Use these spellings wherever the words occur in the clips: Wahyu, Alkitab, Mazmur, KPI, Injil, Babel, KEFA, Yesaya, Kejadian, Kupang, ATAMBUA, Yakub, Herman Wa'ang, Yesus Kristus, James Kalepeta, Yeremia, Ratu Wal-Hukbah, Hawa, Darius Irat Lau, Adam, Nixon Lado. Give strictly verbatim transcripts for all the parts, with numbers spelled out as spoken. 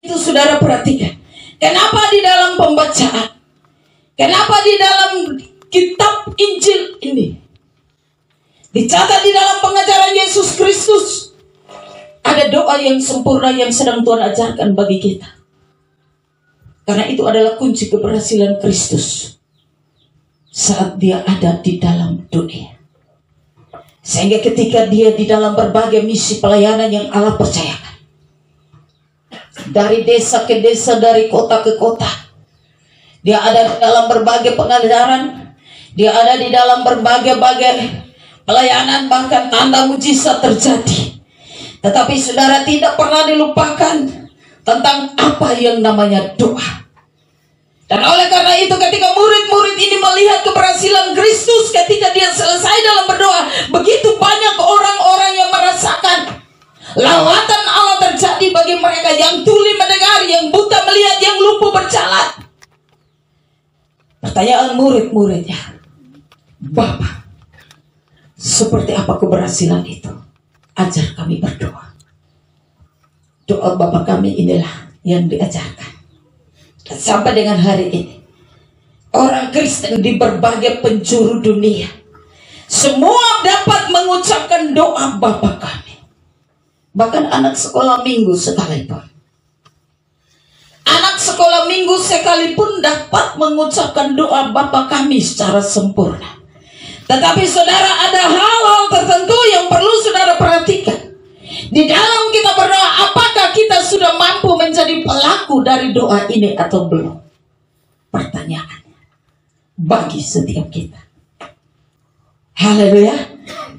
Itu saudara perhatikan. Kenapa di dalam pembacaan? Kenapa di dalam kitab Injil ini? Dicatat di dalam pengajaran Yesus Kristus. Ada doa yang sempurna yang sedang Tuhan ajarkan bagi kita. Karena itu adalah kunci keberhasilan Kristus saat dia ada di dalam dunia. Sehingga ketika dia di dalam berbagai misi pelayanan yang Allah percayakan, dari desa ke desa, dari kota ke kota, dia ada di dalam berbagai pengajaran, dia ada di dalam berbagai-bagai pelayanan, bahkan tanda mujizat terjadi. Tetapi saudara, tidak pernah dilupakan tentang apa yang namanya doa. Dan oleh karena itu ketika murid-murid ini melihat keberhasilan Kristus ketika dia selesai dalam berdoa, begitu banyak orang-orang yang merasakan lawatan Allah terjadi bagi mereka, yang tuli mendengar, yang buta melihat, yang lumpuh berjalan. Pertanyaan murid-muridnya, Bapak, seperti apa keberhasilan itu? Ajar kami berdoa. Doa Bapa kami inilah yang diajarkan. Dan sampai dengan hari ini, orang Kristen di berbagai penjuru dunia semua dapat mengucapkan doa Bapa kami. Bahkan anak sekolah minggu sekalipun, anak sekolah minggu sekalipun dapat mengucapkan doa Bapa kami secara sempurna. Tetapi saudara, ada hal-hal tertentu yang perlu saudara perhatikan. Di dalam kita berdoa, apakah kita sudah mampu menjadi pelaku dari doa ini atau belum? Pertanyaannya bagi setiap kita. Haleluya.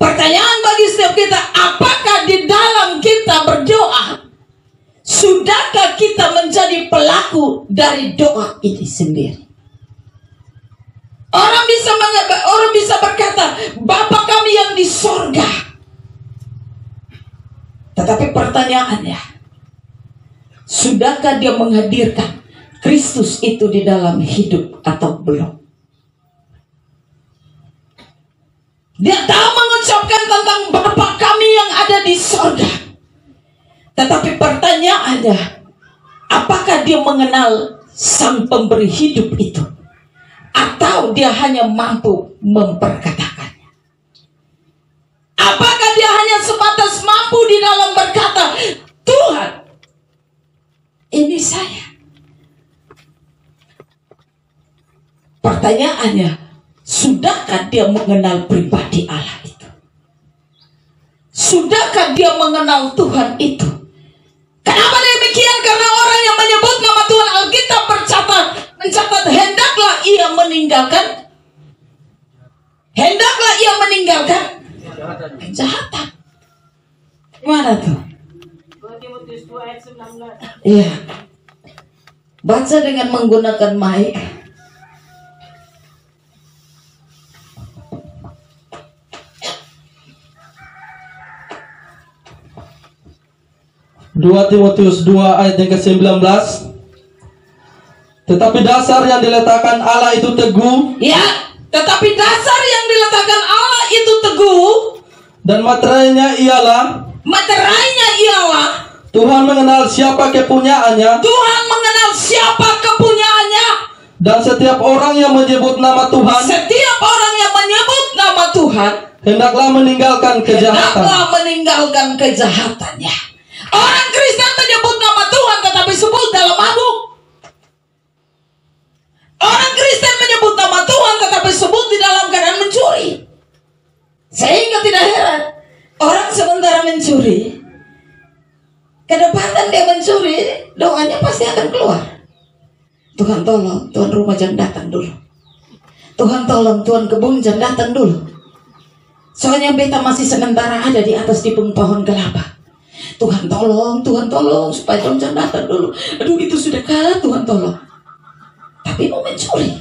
Pertanyaan bagi setiap kita, apakah di dalam kita berdoa, sudahkah kita menjadi pelaku dari doa ini sendiri? Orang bisa mengatakan, orang bisa berkata, Bapa kami yang di sorga. Tetapi pertanyaannya, sudahkah dia menghadirkan Kristus itu di dalam hidup atau belum? Dia tahu mengucapkan tentang Bapa kami yang ada di sorga, tetapi pertanyaannya, apakah dia mengenal sang pemberi hidup itu, atau dia hanya mampu memperkatakannya? Apakah dia hanya sebatas mampu di dalam berkata, Tuhan, ini saya? Pertanyaannya, sudahkah dia mengenal pribadi Allah itu? Sudahkah dia mengenal Tuhan itu? Kenapa demikian? Karena orang yang menyebut nama Tuhan, Alkitab mencatat, mencatat hendaklah ia meninggalkan, hendaklah ia meninggalkan kejahatan. Gimana tuh? dua Timotius dua ayat sembilan belas. Iya. Baca dengan menggunakan mic. dua Timotius dua ayat yang ke sembilan belas. Tetapi dasar yang diletakkan Allah itu teguh. Ya, tetapi dasar yang diletakkan Allah itu teguh. Dan materainya ialah, materainya ialah Tuhan mengenal siapa kepunyaannya. Tuhan mengenal siapa kepunyaannya. Dan setiap orang yang menyebut nama Tuhan, setiap orang yang menyebut nama Tuhan, hendaklah meninggalkan kejahatan. Hendaklah meninggalkan kejahatannya. Orang Kristen menyebut nama Tuhan tetapi sebut dalam mabuk. Orang Kristen menyebut nama Tuhan tetapi sebut di dalam keadaan mencuri. Sehingga tidak heran orang sementara mencuri, kedapatan dia mencuri, doanya pasti akan keluar. Tuhan tolong, Tuhan rumah jangan datang dulu. Tuhan tolong, Tuhan kebun jangan datang dulu. Soalnya beta masih sementara ada di atas tipung pohon kelapa. Tuhan tolong, Tuhan tolong, supaya Tuhan jangan datang dulu. Aduh, itu sudah kalah, Tuhan tolong. Tapi mau mencuri.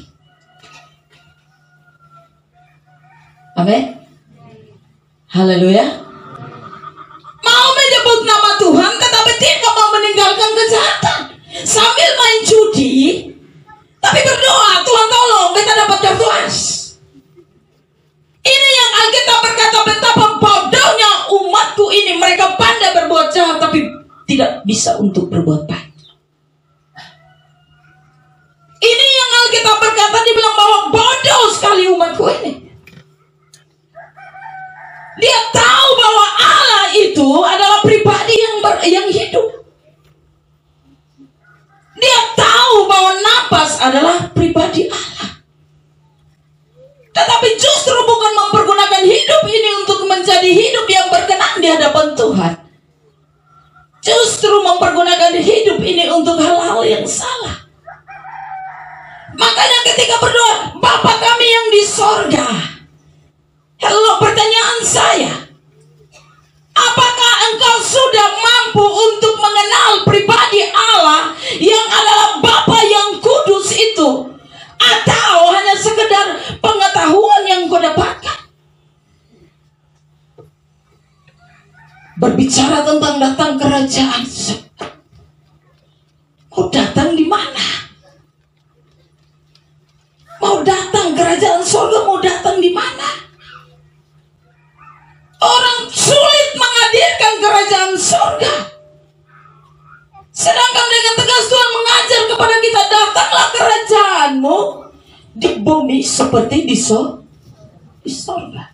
Amin. Haleluya. Mau menyebut nama Tuhan tetapi tidak mau meninggalkan kejahatan. Sambil main judi tapi berdoa, Tuhan tolong kita dapat kartu as. Ini yang Alkitab berkata, betapa bodohnya umatku ini. Mereka pandai berbuat jahat tapi tidak bisa untuk berbuat baik. sekali umatku ini. Dia tahu bahwa Allah itu adalah pribadi yang ber, yang hidup. Dia tahu bahwa napas adalah pribadi Allah. Tetapi justru bukan mempergunakan hidup ini untuk menjadi hidup yang berkenan di hadapan Tuhan. Justru mempergunakan hidup ini untuk hal-hal yang salah. Makanya ketika berdoa, Bapa kami yang di sorga. Halo, pertanyaan saya, apakah engkau sudah mampu untuk mengenal pribadi Allah yang adalah Bapa yang kudus itu? Atau hanya sekedar pengetahuan yang kau dapatkan? Berbicara tentang datang kerajaan, mau datang di mana? Mau datang kerajaan surga, mau datang di mana? Orang sulit menghadirkan kerajaan surga. Sedangkan dengan tegas Tuhan mengajar kepada kita, datanglah kerajaanmu di bumi seperti di surga.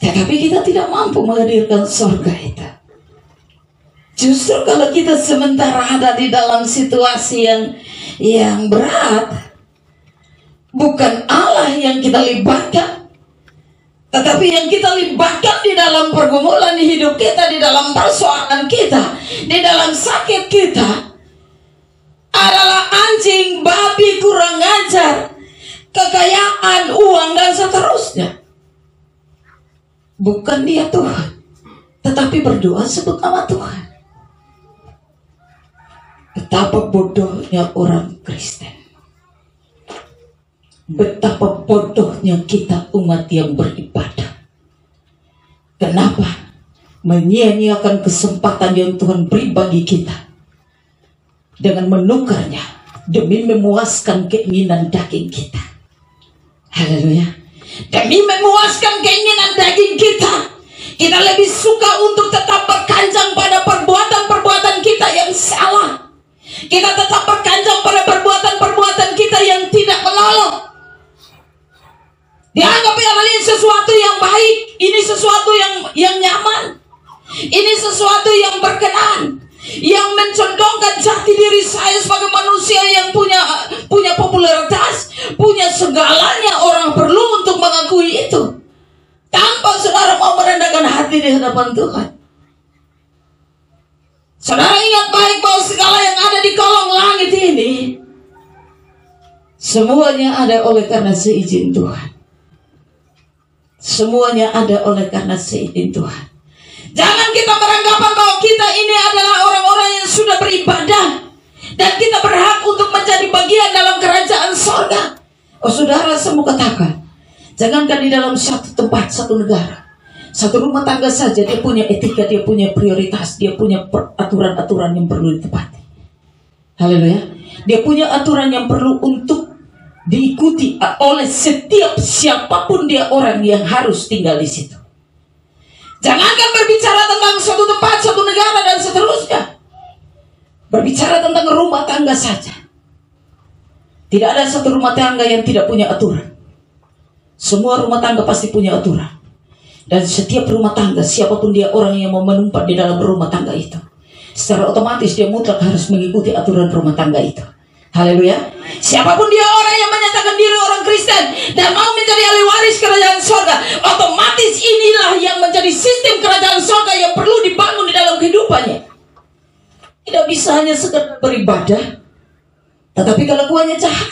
Tetapi kita tidak mampu menghadirkan surga itu. Justru kalau kita sementara ada di dalam situasi yang yang berat, bukan Allah yang kita libatkan, tetapi yang kita libatkan di dalam pergumulan di hidup kita, di dalam persoalan kita, di dalam sakit kita, adalah anjing, babi, kurang ajar, kekayaan, uang, dan seterusnya. Bukan dia Tuhan, tetapi berdoa sebut nama Tuhan. Betapa bodohnya orang Kristen. Betapa bodohnya kita umat yang beribadah. Kenapa? Menyia-nyiakan kesempatan yang Tuhan beri bagi kita dengan menukarnya demi memuaskan keinginan daging kita. Haleluya. Demi memuaskan keinginan daging kita, kita lebih suka untuk tetap berkanjang pada perbuatan-perbuatan kita yang salah. Kita tetap berkanjang pada perbuatan-perbuatan kita yang tidak menolong. Dianggap ini sesuatu yang baik, ini sesuatu yang yang nyaman, ini sesuatu yang berkenan, yang mencondongkan jati diri saya sebagai manusia yang punya punya popularitas, punya segalanya. Orang perlu untuk mengakui itu, tanpa saudara mau merendahkan hati di hadapan Tuhan. Saudara ingat baik bahwa segala yang ada di kolong langit ini, semuanya ada oleh karena seizin Tuhan. Semuanya ada oleh karena seizin Tuhan. Jangan kita beranggapan bahwa kita ini adalah orang-orang yang sudah beribadah dan kita berhak untuk menjadi bagian dalam kerajaan surga. Oh saudara, semua katakan, jangankan di dalam satu tempat, satu negara, satu rumah tangga saja, dia punya etika, dia punya prioritas, dia punya aturan-aturan yang perlu ditepati. Haleluya. Dia punya aturan yang perlu untuk diikuti oleh setiap siapapun dia orang yang harus tinggal di situ. Jangankan berbicara tentang suatu tempat, suatu negara dan seterusnya, berbicara tentang rumah tangga saja, tidak ada satu rumah tangga yang tidak punya aturan. Semua rumah tangga pasti punya aturan. Dan setiap rumah tangga, siapapun dia orang yang mau menumpang di dalam rumah tangga itu, secara otomatis dia mutlak harus mengikuti aturan rumah tangga itu. Haleluya. Siapapun dia orang yang menyatakan diri orang Kristen dan mau menjadi ahli waris kerajaan surga, otomatis inilah yang menjadi sistem kerajaan surga yang perlu dibangun di dalam kehidupannya. Tidak bisa hanya sekedar beribadah tetapi kelakuannya jahat.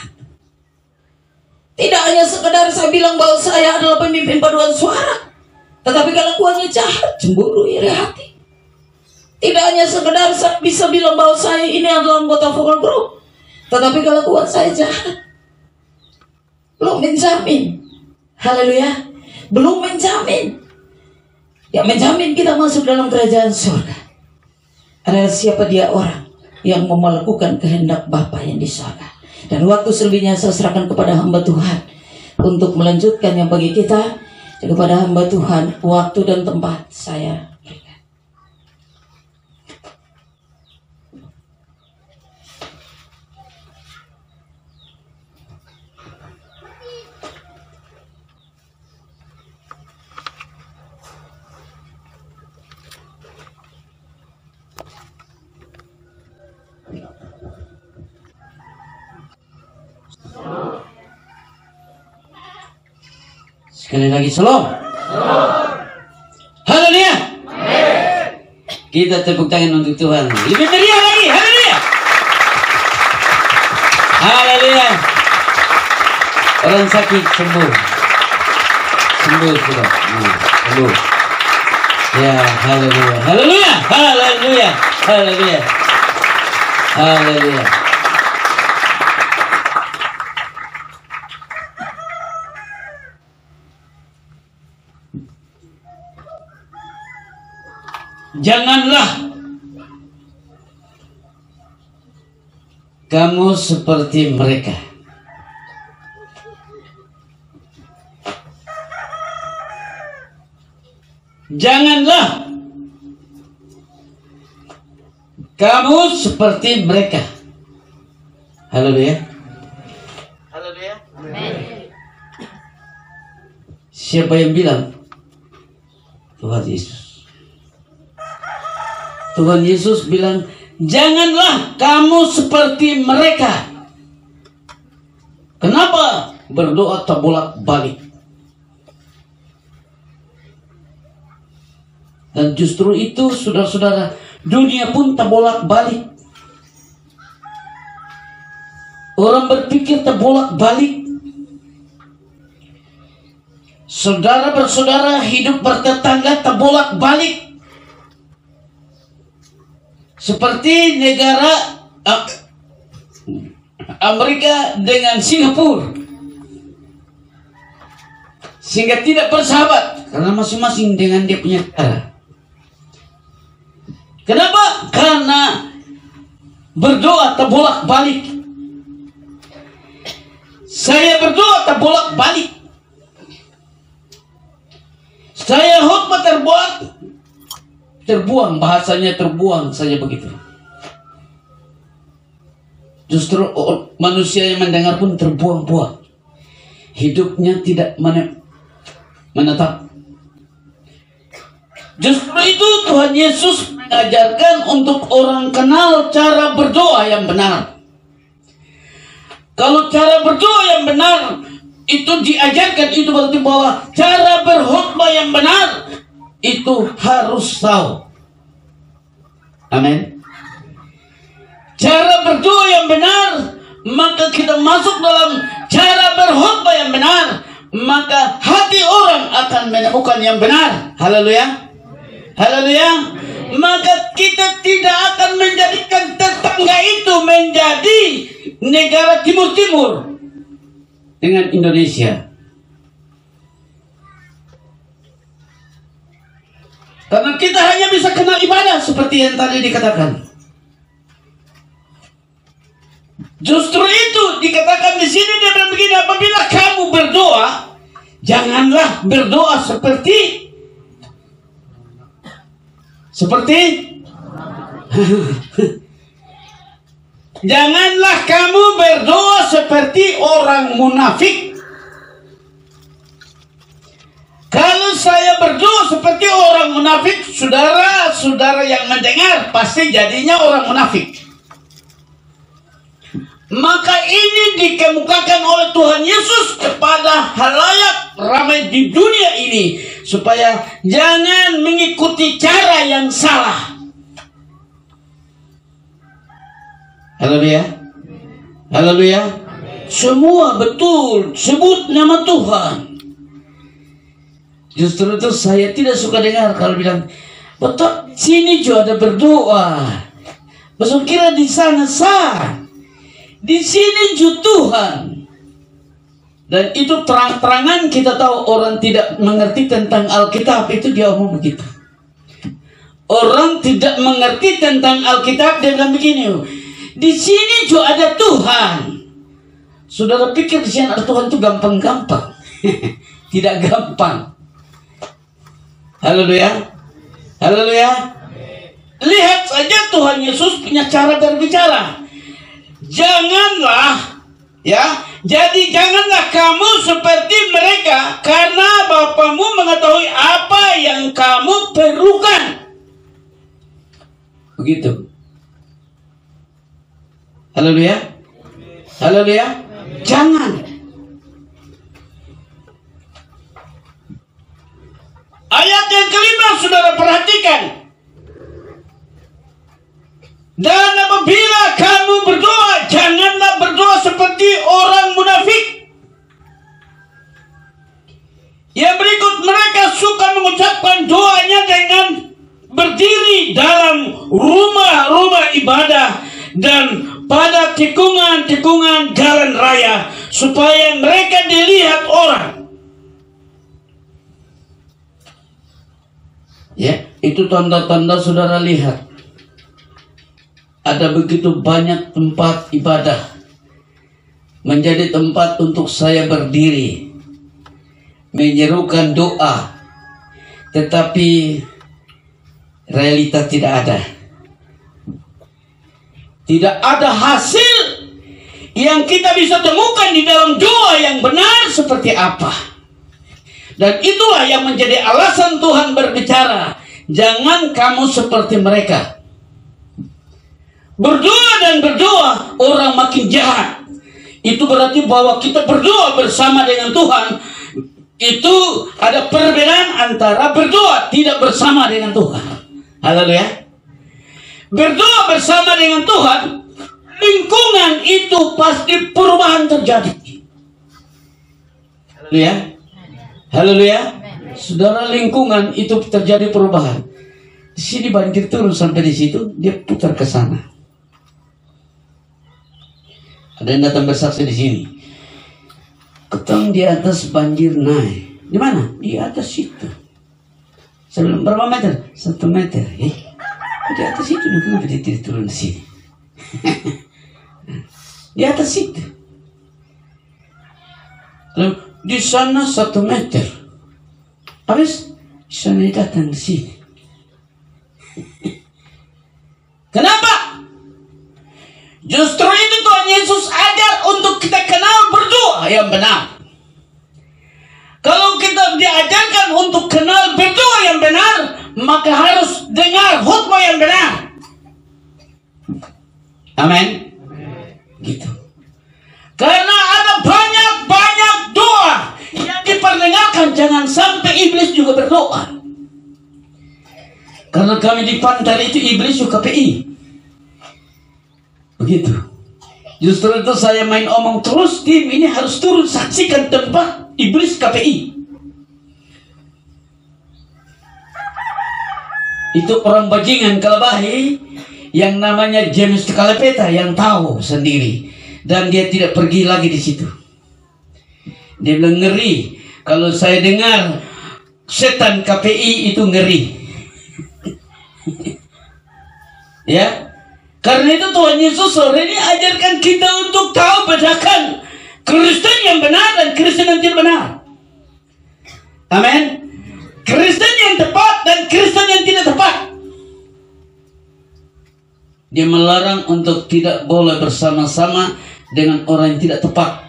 Tidak hanya sekedar saya bilang bahwa saya adalah pemimpin paduan suara tetapi kelakuannya jahat, cemburu, iri hati. Tidak hanya sekedar saya bisa bilang bahwa saya ini adalah anggota vokal group tetapi kalau kuat saya jahat. Belum menjamin. Haleluya. Belum menjamin. Yang menjamin kita masuk dalam kerajaan surga adalah siapa dia orang yang mau melakukan kehendak Bapa yang di surga. Dan waktu selebihnya saya serahkan kepada hamba Tuhan untuk melanjutkan yang bagi kita. Kepada hamba Tuhan waktu dan tempat saya. Sekali lagi, shalom. Haleluya. Kita tepuk tangan untuk Tuhan. Lebih meriah lagi. Haleluya. Haleluya. Orang sakit sembuh. Sembuh sudah. Sembuh. Ya, haleluya. Haleluya. Haleluya. Haleluya. Haleluya. Janganlah kamu seperti mereka. Janganlah kamu seperti mereka. Haleluya. Haleluya. Siapa yang bilang? Tuhan Yesus. Tuhan Yesus bilang, janganlah kamu seperti mereka. Kenapa berdoa terbolak-balik? Dan justru itu, saudara-saudara, dunia pun terbolak-balik. Orang berpikir terbolak-balik. Saudara bersaudara, hidup bertetangga terbolak-balik. Seperti negara Amerika dengan Singapura, sehingga tidak bersahabat karena masing-masing dengan dia punya cara. Kenapa? Karena berdoa terbolak-balik. Saya berdoa terbolak-balik. Saya khutbah terbolak-balik. Terbuang, bahasanya terbuang saja begitu. Justru manusia yang mendengar pun terbuang-buang. Hidupnya tidak menetap. Justru itu Tuhan Yesus mengajarkan untuk orang kenal cara berdoa yang benar. Kalau cara berdoa yang benar itu diajarkan, itu berarti bahwa cara berkhutbah yang benar itu harus tahu. Amin. Cara berdoa yang benar, maka kita masuk dalam cara berkhutbah yang benar, maka hati orang akan menemukan yang benar. Haleluya. Haleluya. Maka kita tidak akan menjadikan tetangga itu menjadi negara timur-timur dengan Indonesia. Karena kita hanya bisa kenal ibadah seperti yang tadi dikatakan. Justru itu dikatakan di sini dia bilang begini, apabila kamu berdoa, janganlah berdoa seperti seperti janganlah kamu berdoa seperti orang munafik. Kalau saya berdoa seperti orang munafik, saudara-saudara yang mendengar pasti jadinya orang munafik. Maka ini dikemukakan oleh Tuhan Yesus kepada halayak ramai di dunia ini, supaya jangan mengikuti cara yang salah. Haleluya. Haleluya. Semua betul, sebut nama Tuhan. Justru itu saya tidak suka dengar kalau bilang, betul sini juga ada berdoa, besok kira di sana sah, di sini juga Tuhan. Dan itu terang-terangan kita tahu orang tidak mengerti tentang Alkitab, itu dia omong begitu. Orang tidak mengerti tentang Alkitab dia bilang begini, di sini juga ada Tuhan. Saudara pikir di sini ada Tuhan itu gampang-gampang? Tidak gampang. Haleluya. Haleluya. Lihat saja Tuhan Yesus punya cara berbicara. Janganlah, ya, jadi janganlah kamu seperti mereka, karena Bapamu mengetahui apa yang kamu perlukan. Begitu. Haleluya. Haleluya. Jangan. Harus saudara perhatikan. Dan apabila kamu berdoa, janganlah berdoa seperti orang munafik. Yang berikut, mereka suka mengucapkan doanya dengan berdiri dalam rumah-rumah ibadah dan pada tikungan-tikungan jalan raya, supaya mereka dilihat orang. Ya, itu tanda-tanda saudara lihat. Ada begitu banyak tempat ibadah menjadi tempat untuk saya berdiri, menyerukan doa, tetapi realita tidak ada. Tidak ada hasil yang kita bisa temukan di dalam doa yang benar seperti apa. Dan itulah yang menjadi alasan Tuhan berbicara, jangan kamu seperti mereka. Berdoa dan berdoa orang makin jahat. Itu berarti bahwa kita berdoa bersama dengan Tuhan. Itu ada perbedaan antara berdoa tidak bersama dengan Tuhan. Haleluya. Berdoa bersama dengan Tuhan, lingkungan itu pasti perubahan terjadi. Haleluya. Haleluya. Saudara, lingkungan itu terjadi perubahan. Di sini banjir turun sampai di situ, dia putar ke sana. Ada yang datang bersaksi di sini. Ketong di atas banjir naik. Di mana? Di atas situ. Sebelum berapa meter? Satu meter. Eh? Di atas itu, kenapa dia tidak turun di sini? Di atas itu. Lalu di sana satu meter. Habis, di sana datang di sini. Kenapa? Justru itu Tuhan Yesus ajar untuk kita kenal berdoa yang benar. Kalau kita diajarkan untuk kenal berdoa yang benar, maka harus dengar khutbah yang benar. Amin. Gitu. Karena ada banyak-banyak doa yang diperdengarkan. Jangan sampai iblis juga berdoa. Karena kami di pantai itu iblis juga K P I. Begitu. Justru itu saya main omong terus, tim ini harus turun saksikan tempat iblis K P I. Itu orang bajingan kalabahi yang namanya James Kalepeta yang tahu sendiri dan dia tidak pergi lagi di situ. Dia bilang ngeri kalau saya dengar setan K P I itu ngeri. Ya, karena itu Tuhan Yesus sore ini ajarkan kita untuk tahu bedakan Kristen yang benar dan Kristen yang tidak benar. Amin. Kristen yang tepat dan Kristen yang tidak tepat. Dia melarang untuk tidak boleh bersama-sama dengan orang yang tidak tepat.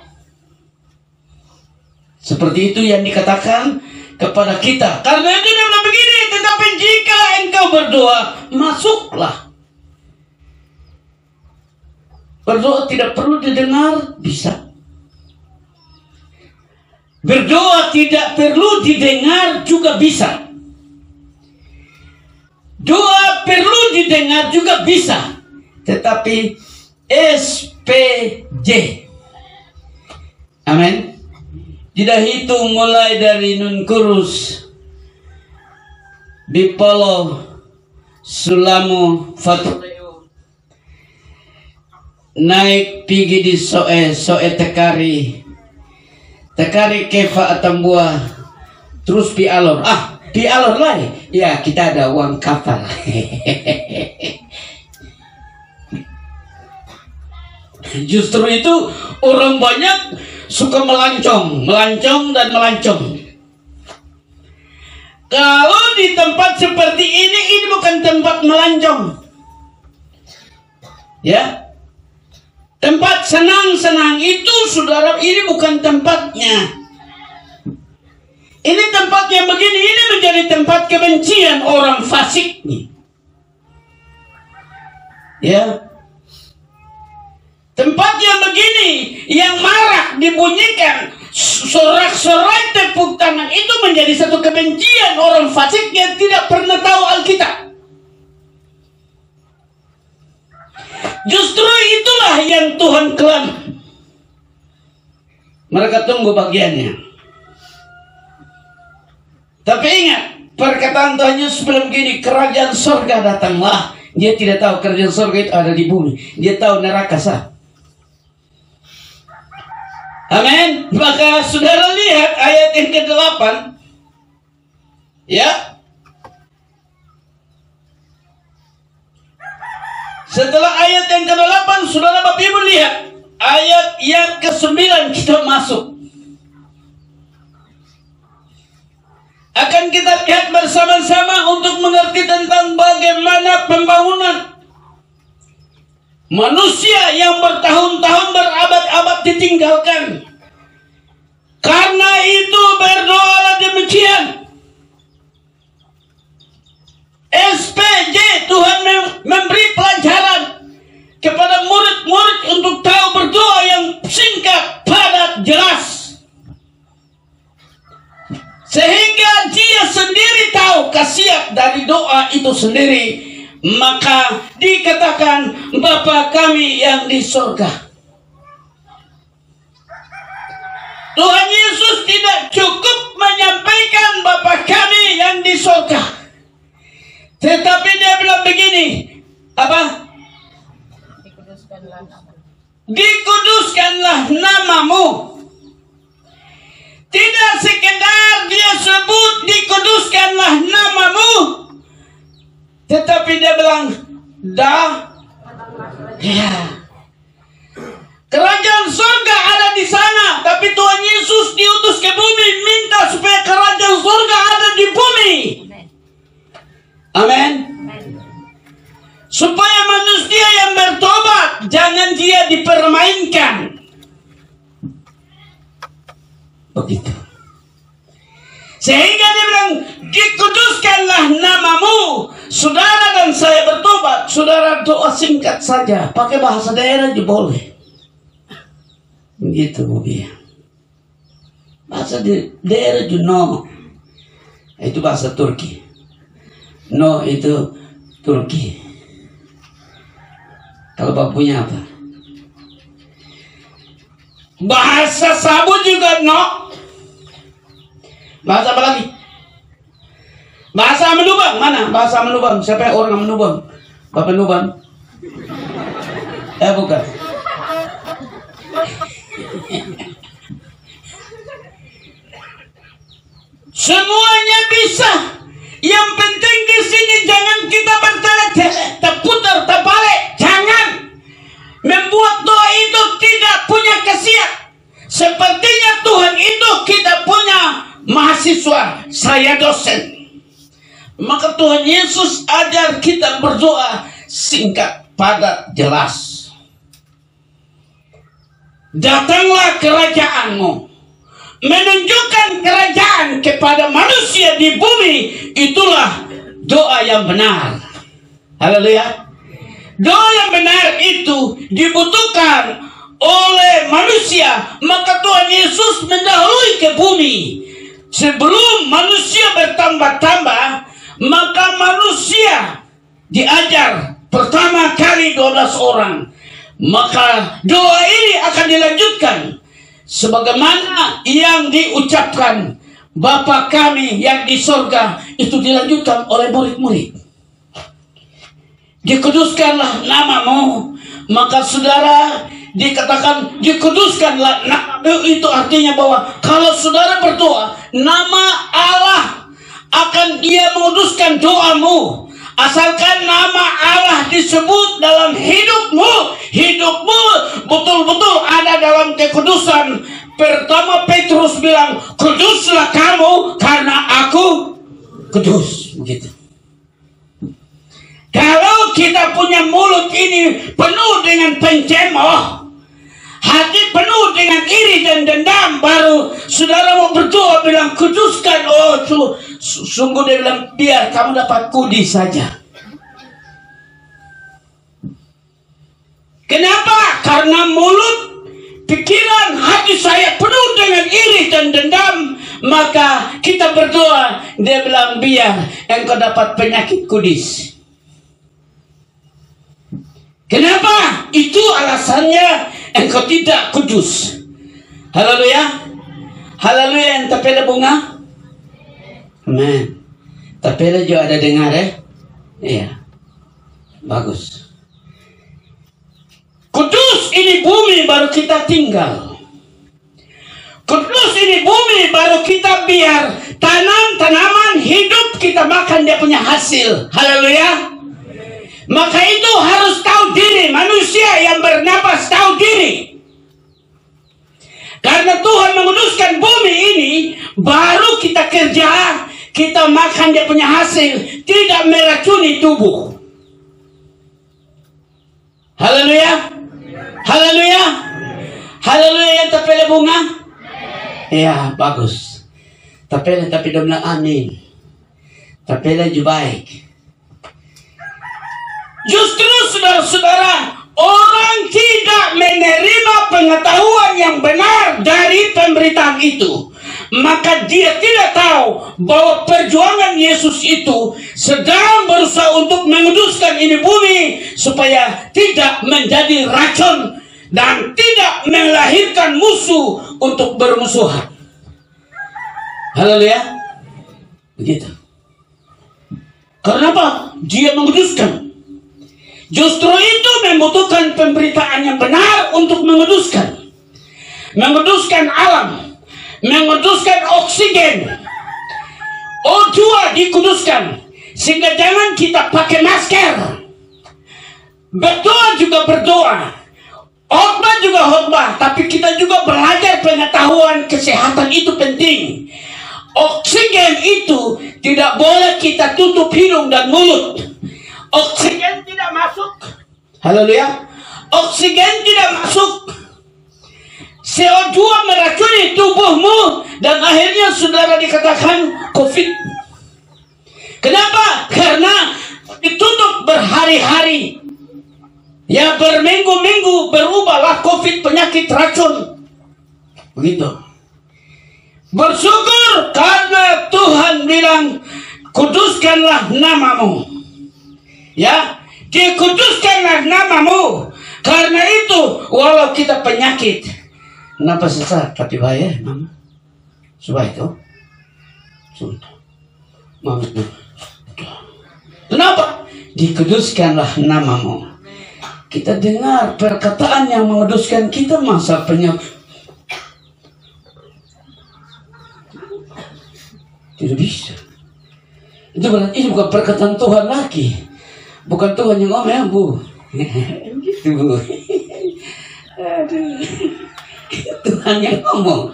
Seperti itu yang dikatakan kepada kita. Karena itu dia bilang begini, tetapi jika engkau berdoa, masuklah. Berdoa tidak perlu didengar, bisa. Berdoa tidak perlu didengar juga bisa. Doa perlu didengar juga bisa. Tetapi S P J. Amin. Tidak hitung mulai dari nun kurus, bipolo, sulamu, fatuleo, naik pigi di soe, soe tekari, tekari kefa ATAMBUA, terus pi alor. Ah, pi alor lagi. Ya, kita ada uang kapal. Justru itu orang banyak suka melancong, melancong dan melancong. Kalau di tempat seperti ini, ini bukan tempat melancong. Ya. Tempat senang-senang itu, saudara, ini bukan tempatnya. Ini tempat yang begini, ini menjadi tempat kebencian orang fasik nih. Ya. Tempat yang begini, yang marak dibunyikan sorak-sorai tepuk tangan itu menjadi satu kebencian orang fasik yang tidak pernah tahu Alkitab. Justru itulah yang Tuhan kelam. Mereka tunggu bagiannya. Tapi ingat, perkataan Tuhan Yesus sebelum gini, kerajaan sorga datanglah. Dia tidak tahu kerajaan sorga itu ada di bumi. Dia tahu neraka sah. Amin. Maka saudara lihat ayat yang ke delapan. Ya. Setelah ayat yang ke delapan, saudara Bapak Ibu lihat ayat yang ke sembilan kita masuk. Akan kita lihat bersama-sama untuk mengerti tentang bagaimana pembangunan manusia yang bertahun-tahun, berabad-abad ditinggalkan. Karena itu berdoa demikian. S P J Tuhan memberi pelajaran kepada murid-murid untuk tahu berdoa yang singkat, padat, jelas. Sehingga dia sendiri tahu khasiat dari doa itu sendiri. Maka dikatakan Bapa kami yang di surga. Tuhan Yesus tidak cukup menyampaikan Bapa kami yang di surga, tetapi dia bilang begini, apa? Dikuduskanlah, dikuduskanlah namamu. Tidak sekedar dia sebut dikuduskanlah namamu, tetapi dia bilang dah, ya. Kerajaan surga ada di sana, tapi Tuhan Yesus diutus ke bumi minta supaya kerajaan surga ada di bumi. Amin. Supaya manusia yang bertobat jangan dia dipermainkan. Begitu. Sehingga dia bilang dikuduskanlah namamu. Saudara dan saya bertobat, saudara doa singkat saja, pakai bahasa daerah juga boleh. Begitu Bubi. Bahasa di daerah juga no. Itu bahasa Turki. No itu Turki. Kalau Bapak punya apa? Bahasa Sabu juga no. Bahasa apa lagi? Bahasa menubang. Mana bahasa menubang? Siapa yang orang menubang? Bapak menubang? Eh bukan. Semuanya bisa. Yang penting di sini jangan kita bertele-tele, terputar, terbalik. Jangan membuat doa itu tidak punya khasiat. Sepertinya Tuhan itu kita punya mahasiswa, saya dosen. Maka Tuhan Yesus ajar kita berdoa singkat, padat, jelas. Datanglah kerajaanmu. Menunjukkan kerajaan kepada manusia di bumi. Itulah doa yang benar. Haleluya. Doa yang benar itu dibutuhkan oleh manusia. Maka Tuhan Yesus mendahului ke bumi. Sebelum manusia bertambah-tambah, maka manusia diajar pertama kali dua belas orang. Maka doa ini akan dilanjutkan sebagaimana yang diucapkan Bapa kami yang di sorga itu dilanjutkan oleh murid-murid. Dikuduskanlah namamu. Maka saudara dikatakan dikuduskanlah nah, itu artinya bahwa kalau saudara berdoa nama Allah akan dia menguduskan doamu. Asalkan nama Allah disebut dalam hidupmu, hidupmu betul-betul ada dalam kekudusan. Pertama Petrus bilang kuduslah kamu karena aku kudus. Begitu. Kalau kita punya mulut ini penuh dengan pencemooh, hati penuh dengan iri dan dendam, baru saudara mau berdoa bilang kuduskan. Oh su su sungguh dia bilang biar kamu dapat kudis saja. Kenapa? Karena mulut pikiran hati saya penuh dengan iri dan dendam, maka kita berdoa. Dia bilang, biar engkau dapat penyakit kudis. Kenapa? Itu alasannya engkau tidak kudus. Haleluya. Haleluya. Yang tapela bunga. Amen. Tapela juga ada dengar ya. Iya. Bagus. Kudus ini bumi baru kita tinggal. Kudus ini bumi baru kita biar tanam-tanaman hidup kita makan dia punya hasil. Haleluya. Maka itu harus tahu diri. Manusia yang bernapas tahu diri. Karena Tuhan menguduskan bumi ini baru kita kerja, kita makan dia punya hasil, tidak meracuni tubuh. Haleluya. Haleluya. Haleluya. Yang tapele bunga. Ya bagus. Tapele tapi dia bilang amin. Tapele juga baik. Justru saudara-saudara, orang tidak menerima pengetahuan yang benar dari pemberitaan itu, maka dia tidak tahu bahwa perjuangan Yesus itu sedang berusaha untuk menguduskan ini bumi supaya tidak menjadi racun dan tidak melahirkan musuh untuk bermusuhan. Haleluya. Begitu. Kenapa dia menguduskan? Justru itu membutuhkan pemberitaan yang benar untuk menguduskan. Menguduskan alam, menguduskan oksigen, O dua dikuduskan, sehingga jangan kita pakai masker. Berdoa juga berdoa, khotbah juga khotbah, tapi kita juga belajar pengetahuan kesehatan itu penting. Oksigen itu tidak boleh kita tutup hidung dan mulut. Oksigen tidak masuk. Haleluya. Oksigen tidak masuk. C O dua meracuni tubuhmu dan akhirnya saudara dikatakan COVID. Kenapa? Karena ditutup berhari-hari. Ya berminggu-minggu berubahlah COVID penyakit racun. Begitu. Bersyukur karena Tuhan bilang kuduskanlah namamu. Ya, dikuduskanlah namamu. Karena itu walau kita penyakit, kenapa sesat? Tapi baik, mama. Sebab itu, sudah, mama. Kenapa? Dikuduskanlah namamu. Kita dengar perkataan yang menguduskan kita masa penyakit. Tidak bisa. Itu berarti bukan perkataan Tuhan lagi. Bukan Tuhan yang ngomel, Bu. Gitu, Bu. Aduh. Tuhan yang ngomong.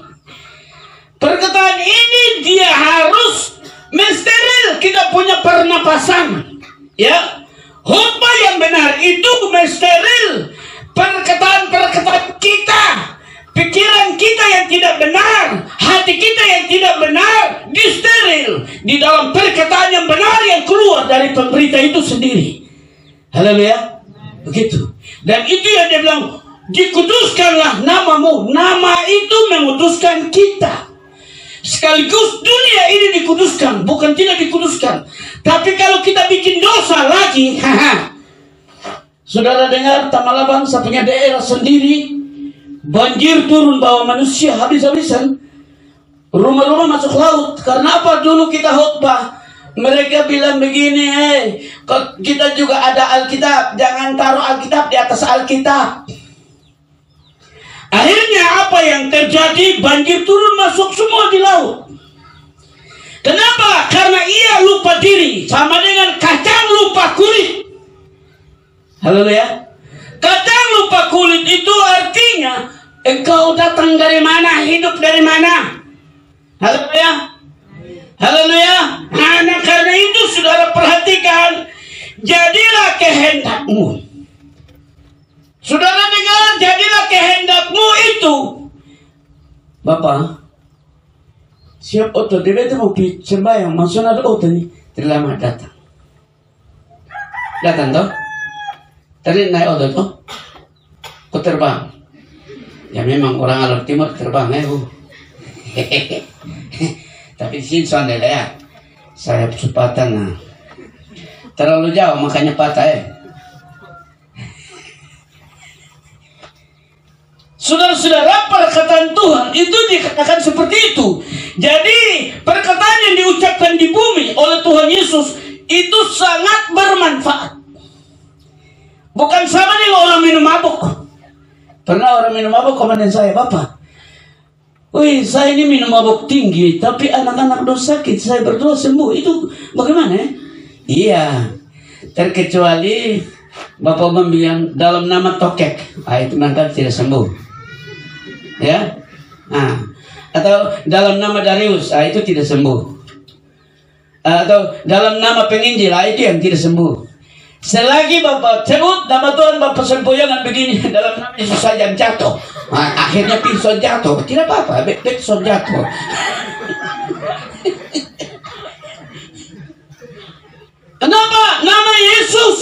Perkataan ini dia harus mensteril kita punya pernapasan. Ya, khotbah yang benar itu mensteril perkataan-perkataan kita, pikiran kita yang tidak benar, hati kita yang tidak benar, disteril di dalam perkataan yang benar yang keluar dari pemberita itu sendiri. Haleluya. Begitu. Dan itu yang dia bilang dikuduskanlah namamu. Nama itu menguduskan kita. Sekaligus dunia ini dikuduskan. Bukan tidak dikuduskan, tapi kalau kita bikin dosa lagi, haha. Saudara dengar Tamalabang saya punya daerah sendiri, banjir turun bawa manusia habis-habisan. Rumah-rumah masuk laut. Karena apa? Dulu kita khutbah, mereka bilang begini, hey, kita juga ada Alkitab, jangan taruh Alkitab di atas Alkitab. Akhirnya apa yang terjadi? Banjir turun masuk semua di laut. Kenapa? Karena ia lupa diri. Sama dengan kacang lupa kulit. Haleluya. Kacang lupa kulit itu artinya engkau datang dari mana, hidup dari mana. Haleluya. Haleluya. Nah, karena itu saudara perhatikan, jadilah kehendakmu. Saudara dengar, jadilah kehendakmu itu. Bapak, siap otot, dia bete mau pergi sembahyang, maksudnya ada otot nih, terlama datang. Datang toh? Tadi naik otot toh? Kau terbang. Ya memang orang Alor Timur terbang ya bu. Tapi di sini soalnya ya, saya kesempatan nah. Terlalu jauh makanya patah ya. Saudara-saudara, perkataan Tuhan itu dikatakan seperti itu. Jadi perkataan yang diucapkan di bumi oleh Tuhan Yesus itu sangat bermanfaat. Bukan sama dengan orang minum mabuk. Pernah orang minum mabuk komandan saya, Bapak, wih saya ini minum mabuk tinggi, tapi anak-anak dosa sakit, saya berdoa sembuh. Itu bagaimana ya? Iya, terkecuali Bapak membilang dalam nama tokek, ah, itu maka tidak sembuh. Ya, nah, atau dalam nama Darius, ah, itu tidak sembuh. Atau dalam nama penginjil, ah, itu yang tidak sembuh. Selagi Bapak sebut nama Tuhan, Bapak sempoyongan begini dalam nama Yesus saja jatuh, nah, akhirnya pisau jatuh, tidak apa-apa, pisau jatuh. Kenapa? Nama Yesus.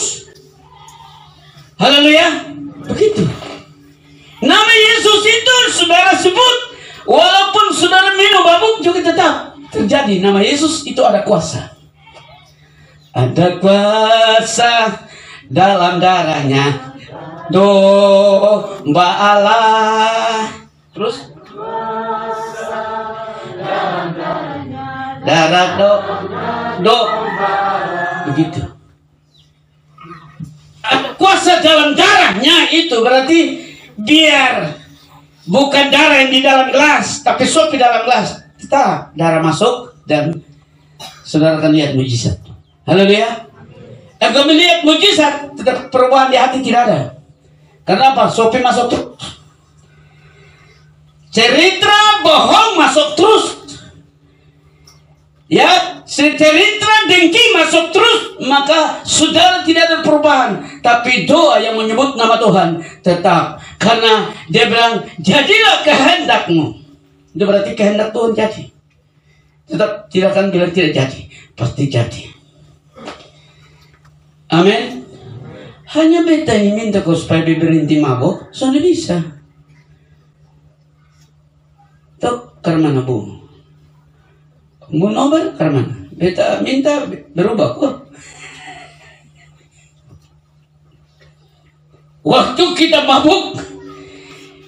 Haleluya. Begitu. Nama Yesus itu saudara sebut, walaupun saudara minum mabuk juga tetap terjadi. Nama Yesus itu ada kuasa. Ada kuasa dalam darahnya. Domba Allah. Terus? Kuasa dalam darahnya. Darah do. Do. Begitu. Ada kuasa dalam darahnya itu berarti biar bukan darah yang di dalam gelas, tapi suap di dalam gelas, tetap darah masuk dan saudara akan lihat mujizat. Haleluya. Engkau melihat mujizat, tetap perubahan di hati tidak ada. Kenapa? Suap masuk terus. Cerita bohong masuk terus. Ya, cerita dengki masuk terus, maka saudara tidak ada perubahan. Tapi doa yang menyebut nama Tuhan tetap, karena dia bilang jadilah kehendakmu. Itu berarti kehendak Tuhan jadi. Tetap tidak akan bilang tidak jadi, pasti jadi. Amin. Hanya beta yang minta kau supaya berhenti mabuk, soalnya bisa. Tok karmana bu. Mau nobar karena beta minta berubah kok. Waktu kita mabuk,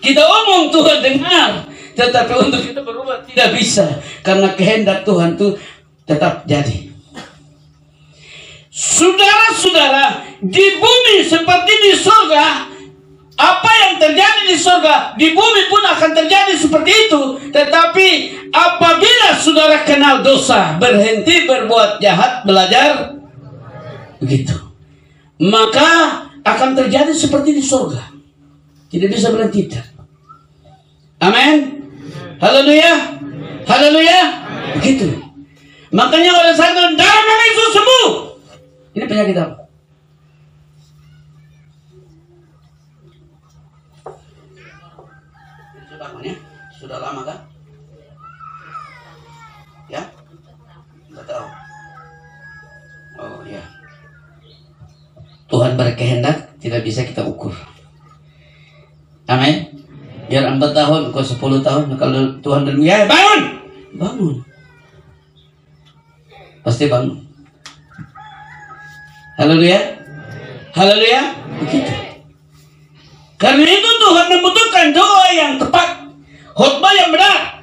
kita omong Tuhan dengar, tetapi untuk kita berubah tidak bisa, karena kehendak Tuhan itu tetap jadi. Saudara-saudara, di bumi seperti di surga, apa yang terjadi di surga di bumi pun akan terjadi seperti itu. Tetapi apabila saudara kenal dosa, berhenti berbuat jahat, belajar begitu, maka akan terjadi seperti di surga. Tidak bisa berhenti. Amin. Haleluya. Haleluya. Begitu. Makanya oleh satu darah Yesus sembuh. Ini penyakit apa? Sudah lama kan? Ya? Tidak tahu. Oh ya. Tuhan berkehendak, tidak bisa kita ukur. Amin. Biar empat tahun, kau sepuluh tahun, kalau Tuhan dan ya bangun, bangun. Pasti bangun. Haleluya. Haleluya. Begitu. Karena itu Tuhan membutuhkan doa yang tepat. Khutbah yang benar.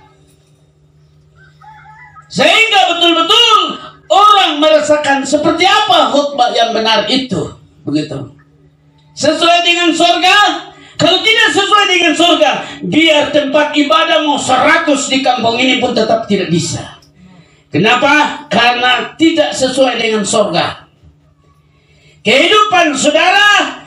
Sehingga betul-betul orang merasakan seperti apa khutbah yang benar itu. Begitu. Sesuai dengan surga. Kalau tidak sesuai dengan surga, biar tempat ibadah mau seratus di kampung ini pun tetap tidak bisa. Kenapa? Karena tidak sesuai dengan surga. Kehidupan saudara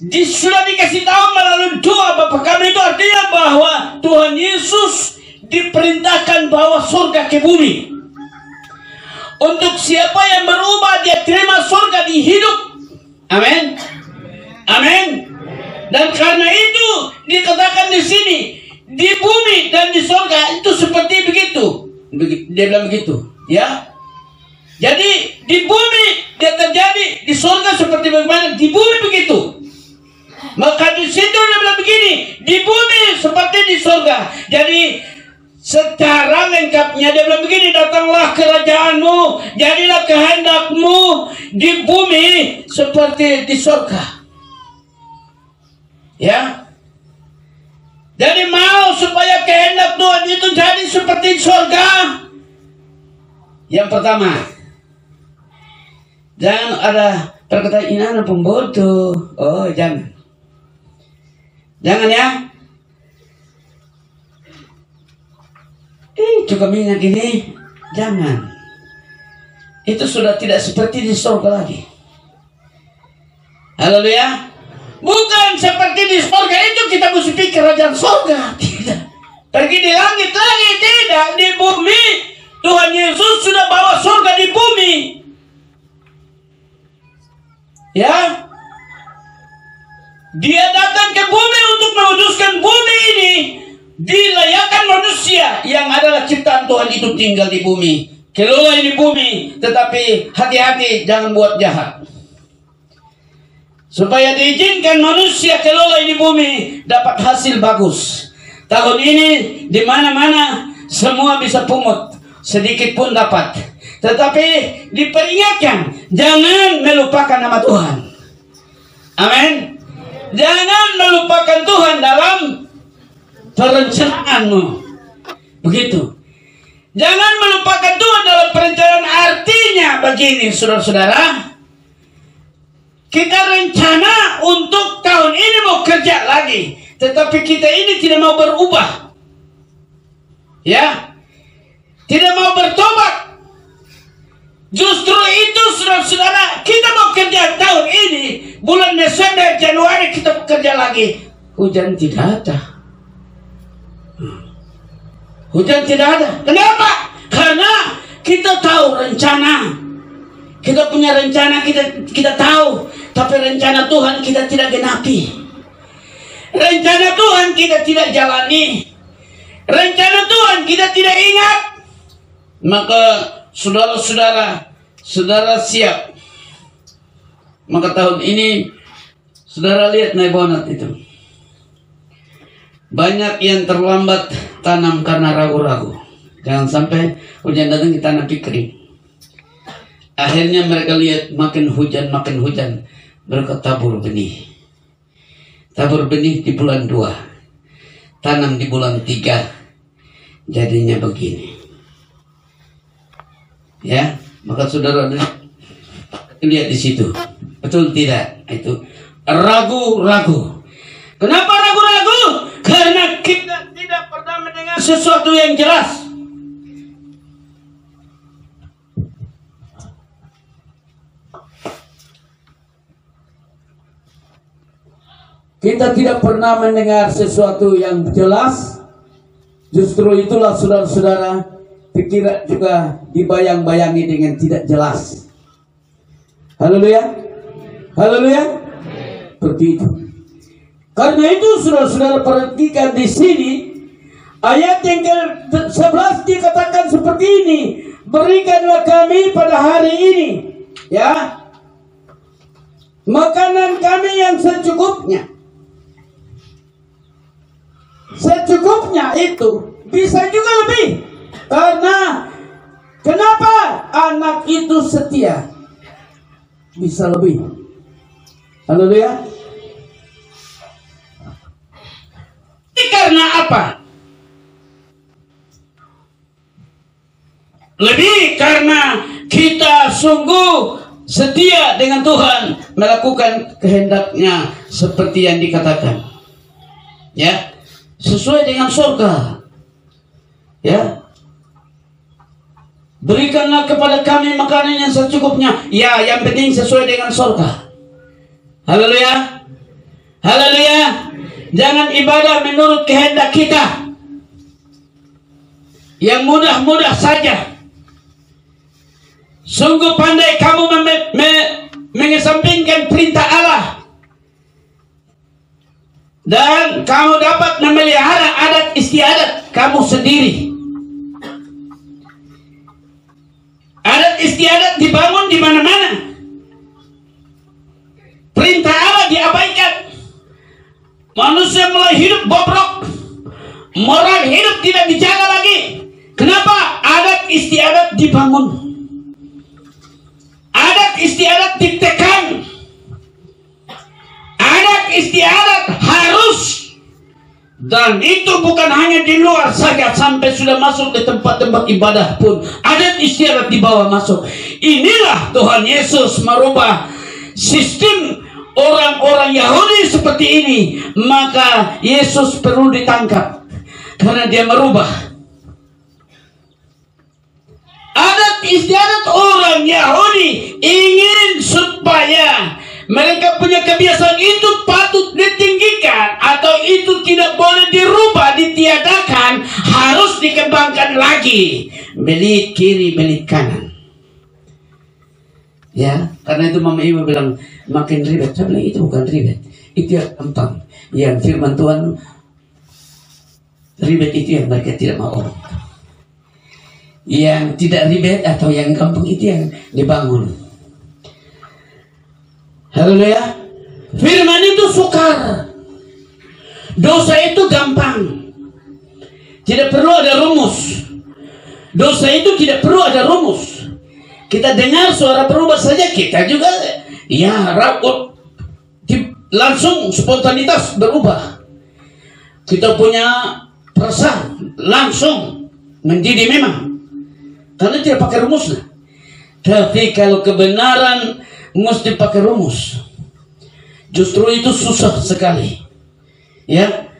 Di, sudah dikasih tahu melalui doa Bapak kami, itu artinya bahwa Tuhan Yesus diperintahkan bawa surga ke bumi. Untuk siapa yang berubah, dia terima surga di hidup. Amin. Amin. Dan karena itu dikatakan di sini, di bumi dan di surga itu seperti begitu. Dia bilang begitu, ya. Jadi di bumi dia terjadi, di surga seperti bagaimana di bumi begitu. Maka di situ dia bilang begini, di bumi seperti di surga. Jadi secara lengkapnya dia bilang begini, datanglah kerajaanmu, jadilah kehendakmu di bumi seperti di surga. Ya, jadi mau supaya kehendak Tuhan itu jadi seperti di surga. Yang pertama, jangan ada perkataan ini anak pembantu. Oh, jangan, jangan ya. Eh, cukup minyak ini, jangan. Itu sudah tidak seperti di surga lagi. Haleluya. Bukan seperti di surga itu kita mesti pikir kerajaan surga. Tidak. Pergi di langit lagi, tidak. Di bumi, Tuhan Yesus sudah bawa surga di bumi. Ya. Dia datang ke bumi untuk mewujudkan bumi ini dilayakkan manusia yang adalah ciptaan Tuhan itu tinggal di bumi, keluar di bumi, tetapi hati-hati jangan buat jahat. Supaya diizinkan manusia keluar di bumi dapat hasil bagus. Tahun ini di mana-mana semua bisa pungut, sedikit pun dapat. Tetapi diperingatkan jangan melupakan nama Tuhan. Amin. Jangan melupakan Tuhan dalam perencanaanmu. Begitu. Jangan melupakan Tuhan dalam perencanaan. Artinya begini saudara-saudara, kita rencana untuk tahun ini mau kerja lagi, tetapi kita ini tidak mau berubah. Ya, tidak mau bertobat. Justru itu saudara-saudara, kita mau kerja tahun ini, bulan Desember, Januari kita kerja lagi. Hujan tidak ada. Hujan tidak ada. Kenapa? Karena kita tahu rencana. Kita punya rencana, kita kita tahu. Tapi rencana Tuhan kita tidak genapi. Rencana Tuhan kita tidak jalani. Rencana Tuhan kita tidak ingat. Maka saudara-saudara, saudara siap. Maka tahun ini saudara lihat naik bonat itu. Banyak yang terlambat tanam karena ragu-ragu. Jangan sampai hujan datang kita tanam pikir. Akhirnya mereka lihat makin hujan makin hujan, mereka tabur benih. Tabur benih di bulan dua, tanam di bulan tiga, jadinya begini. Ya, maka saudara lihat di situ, betul tidak? Itu ragu-ragu. Kenapa ragu-ragu? Karena kita tidak pernah mendengar sesuatu yang jelas. Kita tidak pernah mendengar sesuatu yang jelas. Justru itulah saudara-saudara, pikiran juga dibayang-bayangi dengan tidak jelas. Haleluya. Haleluya. Seperti itu. Karena itu saudara-saudara perhatikan di sini, ayat yang ke sebelas dikatakan seperti ini, berikanlah kami pada hari ini, ya, makanan kami yang secukupnya. Secukupnya itu bisa juga lebih. Karena kenapa? Anak itu setia, bisa lebih. Haleluya. Karena apa? Lebih karena kita sungguh setia dengan Tuhan, melakukan kehendaknya seperti yang dikatakan. Ya, sesuai dengan surga. Ya, berikanlah kepada kami makanan yang secukupnya. Ya, yang penting sesuai dengan surga. Haleluya. Haleluya. Jangan ibadah menurut kehendak kita yang mudah-mudah saja. Sungguh pandai kamu mengesampingkan perintah Allah, dan kamu dapat memelihara adat istiadat kamu sendiri. Adat istiadat dibangun di mana-mana, perintah Allah diabaikan. Manusia mulai hidup bobrok, moral hidup tidak dijaga lagi. Kenapa? Adat istiadat dibangun, adat istiadat ditekan, adat istiadat harus. Dan itu bukan hanya di luar saja, sampai sudah masuk ke tempat-tempat ibadah pun adat istiadat dibawa masuk. Inilah Tuhan Yesus merubah sistem orang-orang Yahudi seperti ini. Maka Yesus perlu ditangkap karena dia merubah adat istiadat orang Yahudi, ingin supaya mereka punya kebiasaan itu patut ditinggikan, atau itu tidak boleh dirubah, ditiadakan, harus dikembangkan lagi, belit kiri, belit kanan. Ya, karena itu Mama Ibu bilang makin ribet. Saya bilang itu bukan ribet, itu yang gampang. Yang firman Tuhan ribet itu yang mereka tidak mau. Yang tidak ribet atau yang kampung itu yang dibangun. Haleluya. Firman itu sukar, dosa itu gampang, tidak perlu ada rumus. Dosa itu tidak perlu ada rumus. Kita dengar suara berubah saja, kita juga ya raut langsung spontanitas berubah. Kita punya perasaan langsung menjadi memang, karena tidak pakai rumus. Tapi kalau kebenaran mesti pakai rumus, justru itu susah sekali. Ya,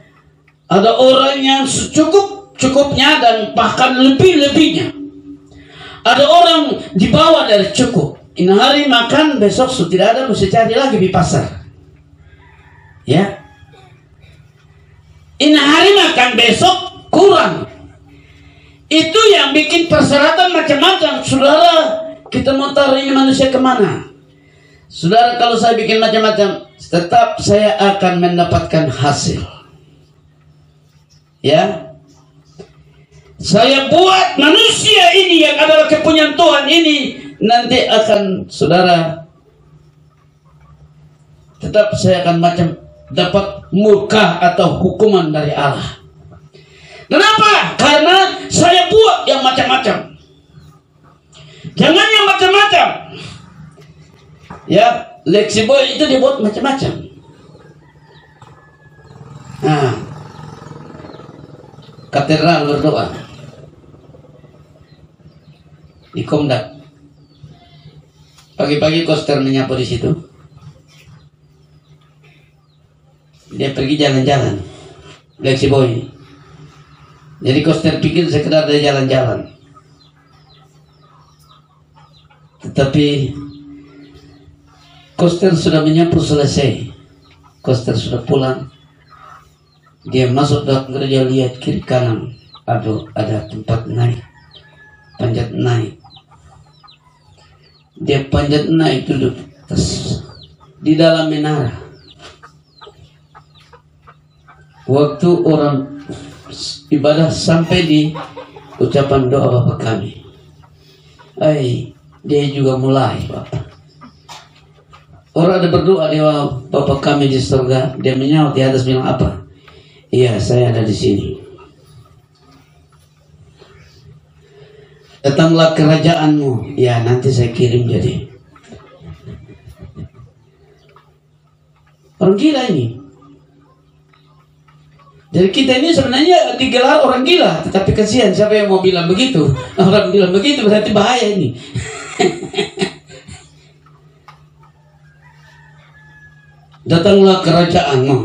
ada orang yang secukup cukupnya dan bahkan lebih-lebihnya. Ada orang dibawa dari cukup. Ini hari makan, besok sudah tidak ada, mesti cari lagi di pasar. Ya, ini hari makan, besok kurang. Itu yang bikin persyaratan macam-macam. Saudara, kita mau taruh ini manusia kemana? Saudara, kalau saya bikin macam-macam, tetap saya akan mendapatkan hasil. Ya, saya buat manusia ini yang adalah kepunyaan Tuhan ini, nanti akan saudara, tetap saya akan macam dapat murka atau hukuman dari Allah. Kenapa? Karena saya buat yang macam-macam. Jangan yang macam-macam. Ya, Lexi Boy itu dibuat macam-macam. Nah, katedral berdoa di Komdak. Pagi-pagi koster menyapu di situ. Dia pergi jalan-jalan, Lexi Boy. Jadi koster pikir sekedar dari jalan-jalan, tetapi koster sudah menyapu selesai, koster sudah pulang. Dia masuk dalam gereja, lihat kiri kanan, aduh ada tempat naik, panjat naik. Dia panjat naik duduk atas di dalam menara. Waktu orang ibadah sampai di ucapan doa Bapa kami, ay, dia juga mulai Bapak. Orang ada berdoa di Bapa kami di surga, dia menyaut di atas bilang apa? Iya, saya ada di sini. Datanglah kerajaanmu. Ya, nanti saya kirim jadi. Orang gila ini. Jadi kita ini sebenarnya digelar orang gila, tetapi kasihan siapa yang mau bilang begitu. Orang bilang begitu berarti bahaya ini. Datanglah kerajaanmu.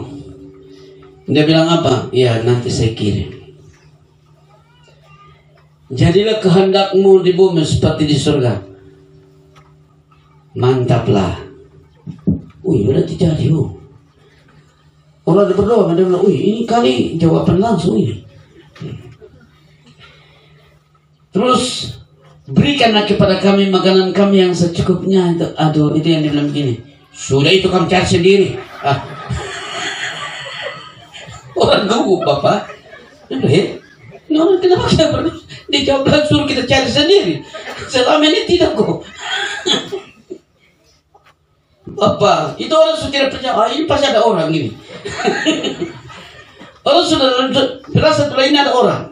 Dia bilang apa? Ya, nanti saya kirim. Jadilah kehendakmu di bumi seperti di surga. Mantaplah. Wih, berarti jadi. Oh, orang ada berdoa, ada bilang, wih, ini kali jawaban langsung ini. Terus, berikanlah kepada kami makanan kami yang secukupnya. Aduh, itu yang dibilang begini, sudah itu kamu cari sendiri. Ah. Orang gugup, Bapak. Hei, orang kenapa kita berdoa? Dijawab langsung, kita cari sendiri. Selama ini tidak kok. apa? Itu orang sudah percaya, ah, ini pasti ada orang ini. Orang sudah berasa ini ada orang.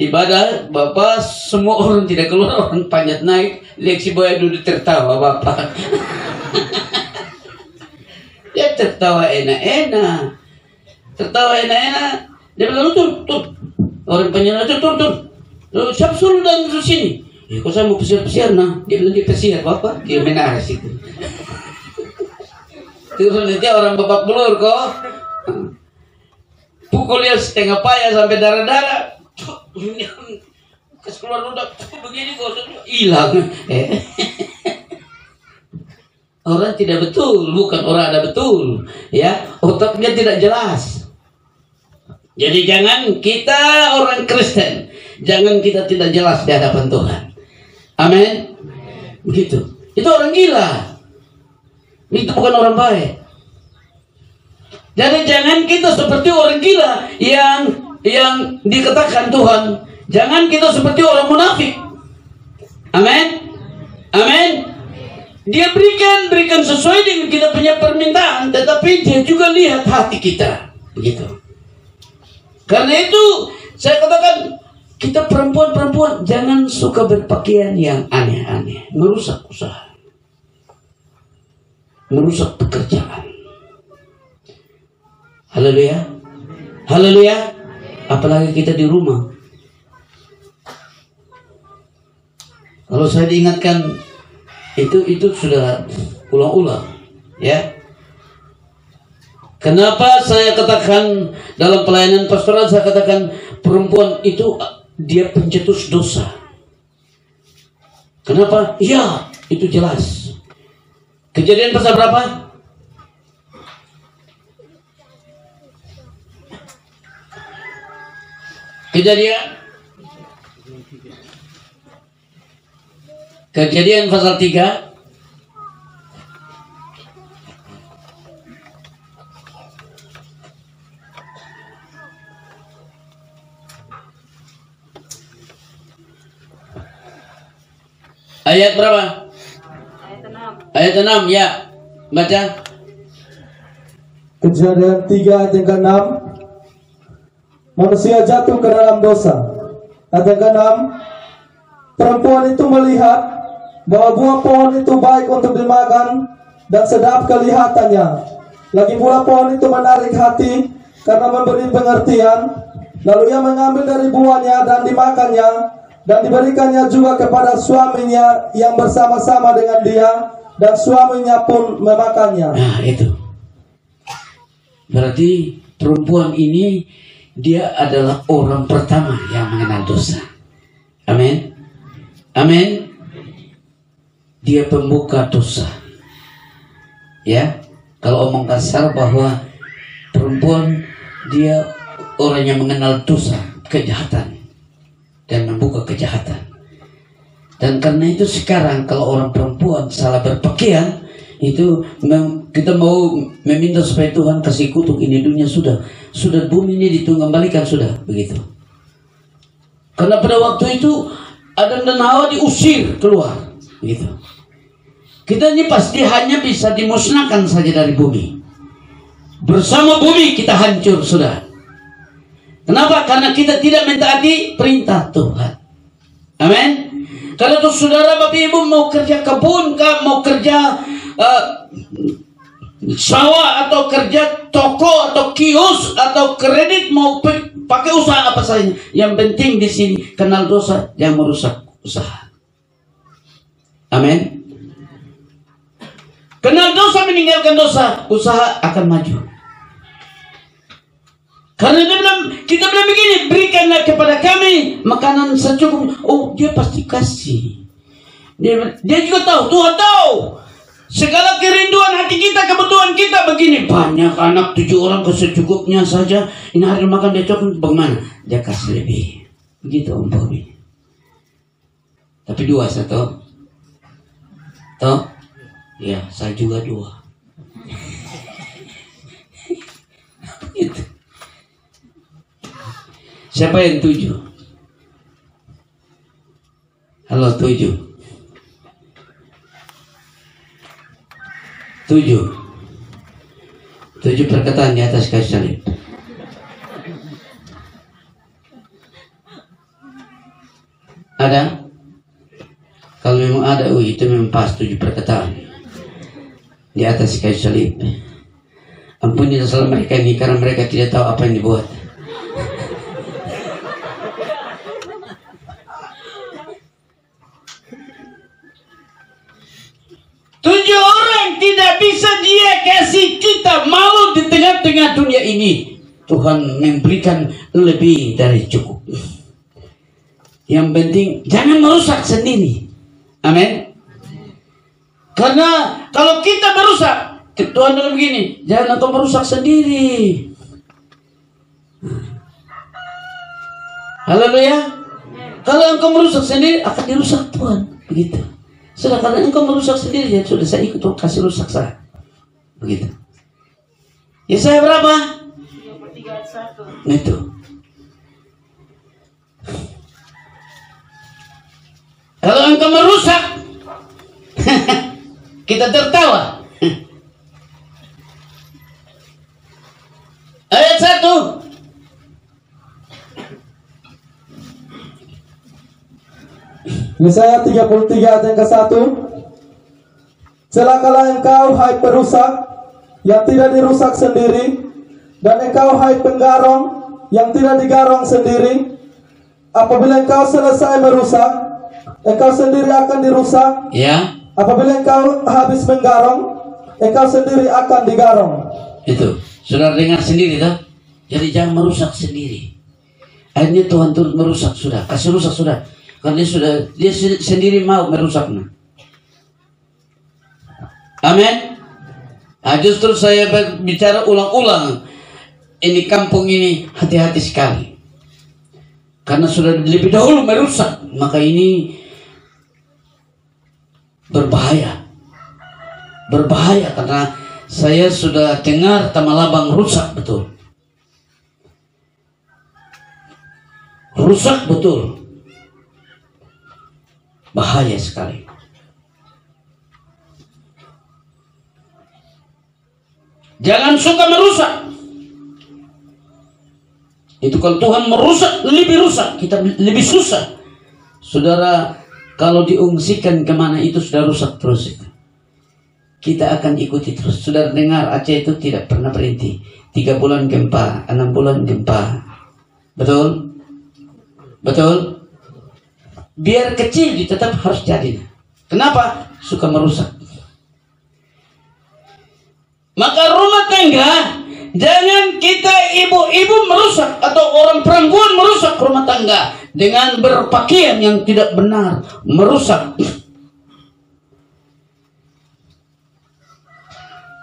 Ibadah Bapak, semua orang tidak keluar, orang panjat naik, Leksi Boya duduk tertawa Bapak. Dia tertawa enak-enak. Tertawa enak-enak. Dia bilang, tur, tur. Orang penyelam, tur, tur, tur. Lalu siap suruh dan suruh sini. Ya, kok saya mau pesir-pesir, nah. Dia bilang, dia pesir, Bapak. Dia menarik situ. Terus dia orang babak belur kok. Pukulnya setengah payah sampai darah-darah. Kes keluar ludah begini gosok hilang. Eh. Orang tidak betul, bukan orang ada betul, ya. Otaknya tidak jelas. Jadi jangan kita orang Kristen, jangan kita tidak jelas di hadapan Tuhan. Amin. Begitu. Itu orang gila. Itu bukan orang baik. Jadi jangan kita seperti orang gila yang yang dikatakan Tuhan. Jangan kita seperti orang munafik. Amin. Amin. Dia berikan berikan sesuai dengan kita punya permintaan, tetapi dia juga lihat hati kita. Begitu. Karena itu saya katakan, kita perempuan-perempuan jangan suka berpakaian yang aneh-aneh, merusak usaha, merusak pekerjaan. Haleluya. Haleluya. Apalagi kita di rumah. Kalau saya diingatkan itu itu sudah ulang-ulang, ya. Kenapa saya katakan dalam pelayanan pastoral saya katakan perempuan itu dia pencetus dosa. Kenapa? Ya, itu jelas. Kejadian pasal berapa? Kejadian Kejadian pasal tiga. Ayat berapa? Ayat enam. Ya. Baca. Kejadian tiga ayat yang keenam. Manusia jatuh ke dalam dosa. Ayat keenam, perempuan itu melihat bahwa buah pohon itu baik untuk dimakan dan sedap kelihatannya. Lagi pula pohon itu menarik hati karena memberi pengertian. Lalu ia mengambil dari buahnya dan dimakannya, dan diberikannya juga kepada suaminya yang bersama-sama dengan dia, dan suaminya pun memakannya. Nah itu. Berarti perempuan ini dia adalah orang pertama yang mengenal dosa. Amin. Amin. Dia pembuka dosa. Ya. Kalau omong kasar bahwa perempuan dia orang yang mengenal dosa, kejahatan, dan membuka kejahatan. Dan karena itu sekarang kalau orang perempuan salah berpakaian, itu kita mau meminta supaya Tuhan kasih kutuk ini dunia, sudah sudah bumi ini ditumbalikan sudah, begitu. Karena pada waktu itu Adam dan Hawa diusir keluar, begitu. Kita ini pasti hanya bisa dimusnahkan saja dari bumi. Bersama bumi kita hancur sudah. Kenapa? Karena kita tidak mentaati perintah Tuhan. Amin. Kalau tuh saudara bapak ibu mau kerja kebun kah, mau kerja Uh, sawah atau kerja toko atau kios atau kredit, mau pakai usaha apa saja, yang penting di sini kenal dosa yang merusak usaha. Amin. Kenal dosa, meninggalkan dosa, usaha akan maju. Karena dia bilang, kita bilang begini, berikanlah kepada kami makanan secukupnya. Oh, dia pasti kasih. Dia, dia juga tahu, Tuhan tahu segala kerinduan hati kita, kebutuhan kita begini. Banyak anak, tujuh orang, kesecukupnya saja. Ini hari makan dia cukup, bagaimana? Dia kasih lebih. Begitu Om Bobby. Tapi dua, satu. Toh? Ya, saya juga dua. Begitu. Siapa yang tujuh? Halo, tujuh. Tujuh. Tujuh perkataan di atas kayu salib. Ada? Kalau memang ada, uh, itu memang pas tujuh perkataan di atas kayu salib. Ampuni dosa mereka ini karena mereka tidak tahu apa yang dibuat. Tujuh orang tidak bisa dia kasih kita malu di tengah-tengah dunia ini. Tuhan memberikan lebih dari cukup. Yang penting jangan merusak sendiri. Amin. Karena kalau kita merusak, Tuhan bilang begini, jangan kau merusak sendiri. Haleluya. Kalau engkau merusak sendiri akan dirusak Tuhan, begitu. Sudah, karena engkau merusak sendiri, ya sudah, saya ikut kasih rusak saya, begitu. Yesaya berapa? tiga puluh tiga ayat satu. Itu. Kalau engkau merusak, kita tertawa. Ayat satu. Yesaya tiga puluh tiga ayat yang ke satu. Celakalah engkau, hai perusak, yang tidak dirusak sendiri, dan engkau, hai penggarong, yang tidak digarong sendiri. Apabila engkau selesai merusak, engkau sendiri akan dirusak. Ya. Apabila engkau habis menggarong, engkau sendiri akan digarong. Itu. Saudara dengar sendiri dah. Jadi jangan merusak sendiri. Akhirnya Tuhan turut merusak sudah. Kasih rusak sudah. Karena dia sudah, dia sendiri mau merusaknya. Amin. Nah, justru saya bicara ulang-ulang, ini kampung ini hati-hati sekali. Karena sudah lebih dahulu merusak, maka ini berbahaya. Berbahaya karena saya sudah dengar Tamalabang rusak betul. Rusak betul. Bahaya sekali. Jangan suka merusak. Itu kalau Tuhan merusak, lebih rusak, kita lebih susah. Saudara, kalau diungsikan kemana itu sudah rusak terus itu. Kita akan ikuti terus. Saudara dengar, Aceh itu tidak pernah berhenti. Tiga bulan gempa, enam bulan gempa. Betul? Betul? Biar kecil tetap harus jadi. Kenapa? Suka merusak. Maka rumah tangga, jangan kita ibu-ibu merusak atau orang perempuan merusak rumah tangga dengan berpakaian yang tidak benar, merusak.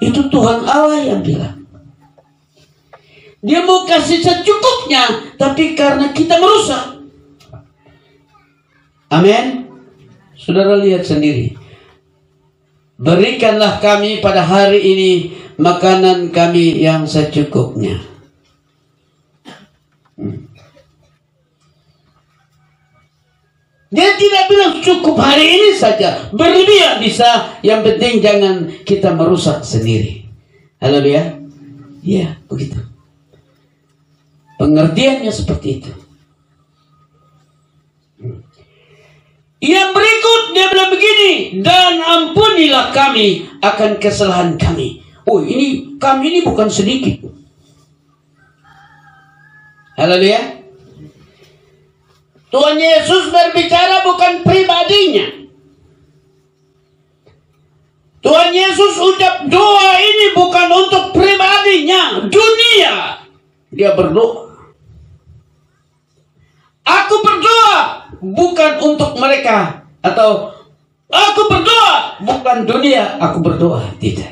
Itu Tuhan Allah yang bilang. Dia mau kasih secukupnya, tapi karena kita merusak. Amin. Saudara lihat sendiri. Berikanlah kami pada hari ini makanan kami yang secukupnya. Hmm. Dia tidak bilang cukup hari ini saja, berlebihan bisa. Yang penting jangan kita merusak sendiri. Haleluya. Ya, begitu. Pengertiannya seperti itu. Yang berikut dia bilang begini, dan ampunilah kami akan kesalahan kami. Oh, ini kami ini bukan sedikit. Haleluya. Tuhan Yesus berbicara bukan pribadinya. Tuhan Yesus ucap doa ini bukan untuk pribadinya, dunia. Dia berdoa. Aku berdoa bukan untuk mereka, atau aku berdoa bukan dunia, aku berdoa tidak.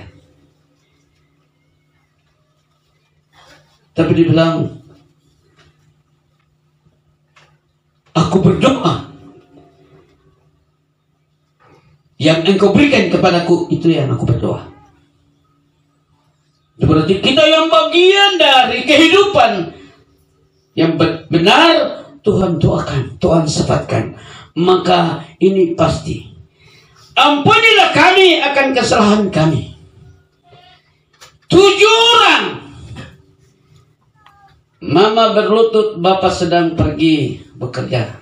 Tapi dibilang, aku berdoa. Yang engkau berikan kepadaku, itu yang aku berdoa. Itu berarti kita yang bagian dari kehidupan yang benar Tuhan doakan, Tuhan sifatkan. Maka ini pasti. Ampunilah kami akan kesalahan kami. tujuran. Mama berlutut, Bapak sedang pergi bekerja.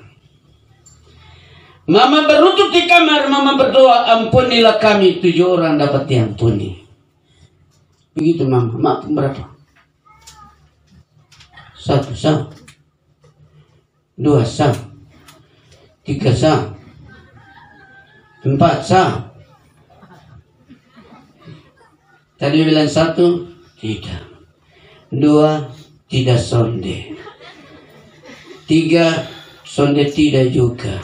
Mama berlutut di kamar, Mama berdoa, ampunilah kami, tujuh orang dapat diampuni. Begitu Mama, maaf berapa? Satu sah, dua sah, tiga sah, empat sah. Tadi bilang satu, tidak. Dua, tidak sonde. Tiga, sonde tidak juga.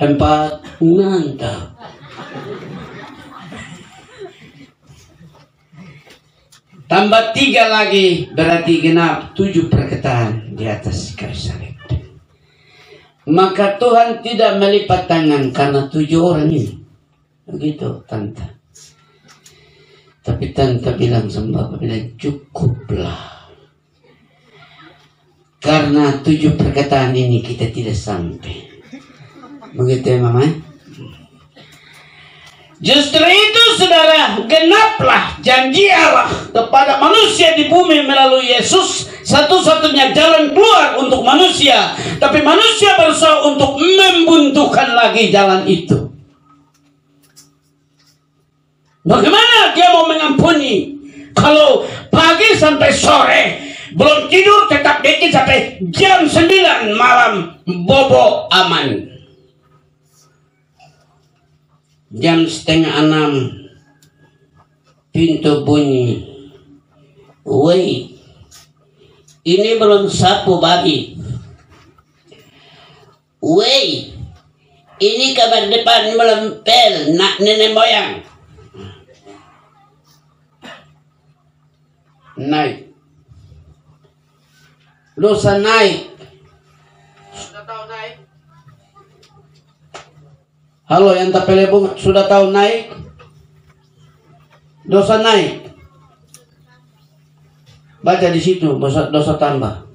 Empat, mantap. Tambah tiga lagi, berarti genap tujuh perkataan di atas kayu salib. Maka Tuhan tidak melipat tangan karena tujuh orang ini. Begitu Tante. Tapi Tante bilang sama Bapak, bilang cukuplah. Karena tujuh perkataan ini kita tidak sampai. Begitu ya Mama. Justru itu saudara, genaplah janji Allah kepada manusia di bumi melalui Yesus. Satu-satunya jalan keluar untuk manusia. Tapi manusia berusaha untuk membuntukan lagi jalan itu. Bagaimana dia mau mengampuni kalau pagi sampai sore belum tidur, tetap bikin sampai jam sembilan malam bobo aman. Jam setengah enam pintu bunyi. Woi, ini belum sapu babi. Woi, ini kamar depan belum pel nak nenek moyang. Naik. Dosa naik. Sudah tahu naik. Halo yang tak pele bunga, sudah tahu naik. Dosa naik. Baca di situ dosa, dosa tambah.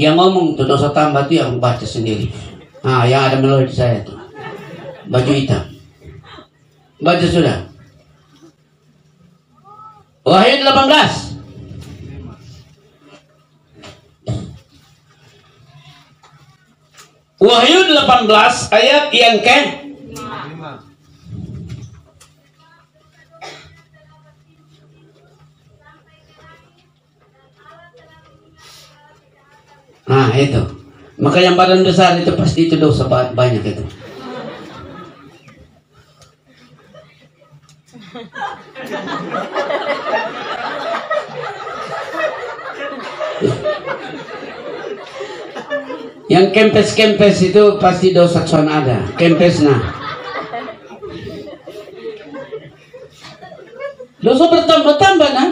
Yang ngomong tuh dosa tambah itu yang baca sendiri. Ah, yang ada melodi saya tuh. Baju hitam. Baca sudah. Wahyu delapan belas. Wahyu delapan belas ayat yang ke lima. Nah itu. Maka yang badan besar itu pasti itu dosa banyak itu. Yang kempes-kempes itu pasti dosa son ada. Kempes nah. Dosa bertambah-tambah nah.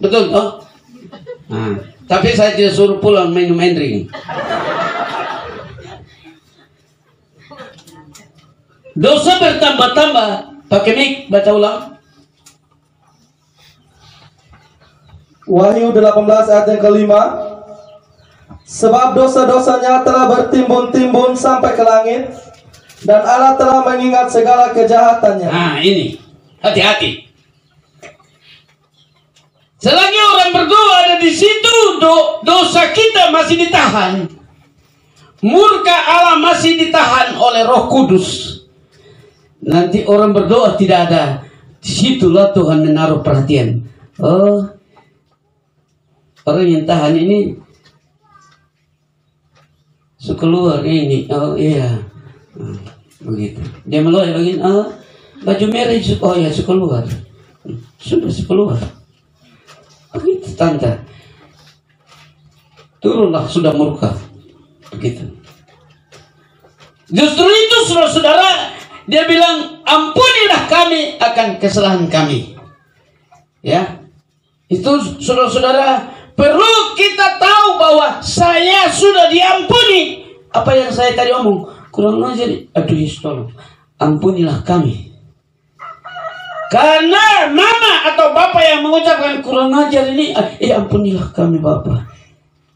Betul toh? Nah, tapi saya tidak suruh pulang minum endring. Dosa bertambah-tambah. Pakai mic baca ulang. Wahyu delapan belas ayat yang kelima. Sebab dosa-dosanya telah bertimbun-timbun sampai ke langit, dan Allah telah mengingat segala kejahatannya. Nah ini, hati-hati. Selagi orang berdoa ada di situ, do dosa kita masih ditahan. Murka Allah masih ditahan oleh Roh Kudus. Nanti orang berdoa tidak ada. Disitulah Tuhan menaruh perhatian. Oh, orang yang tahan ini sekeluar ini, oh iya, nah, begitu. Dia meluai begini, oh baju merah, oh ya sekeluar, sudah sekeluar. Begitu Tante, turunlah sudah murka, begitu. Justru itu saudara-saudara, dia bilang ampunilah kami akan kesalahan kami, ya. Itu saudara-saudara. Perlu kita tahu bahwa saya sudah diampuni. Apa yang saya tadi omong? Kurang ajar. Aduh, Yesus tolong. Ampunilah kami. Karena mama atau bapak yang mengucapkan kurang ajar ini, eh ampunilah kami Bapak.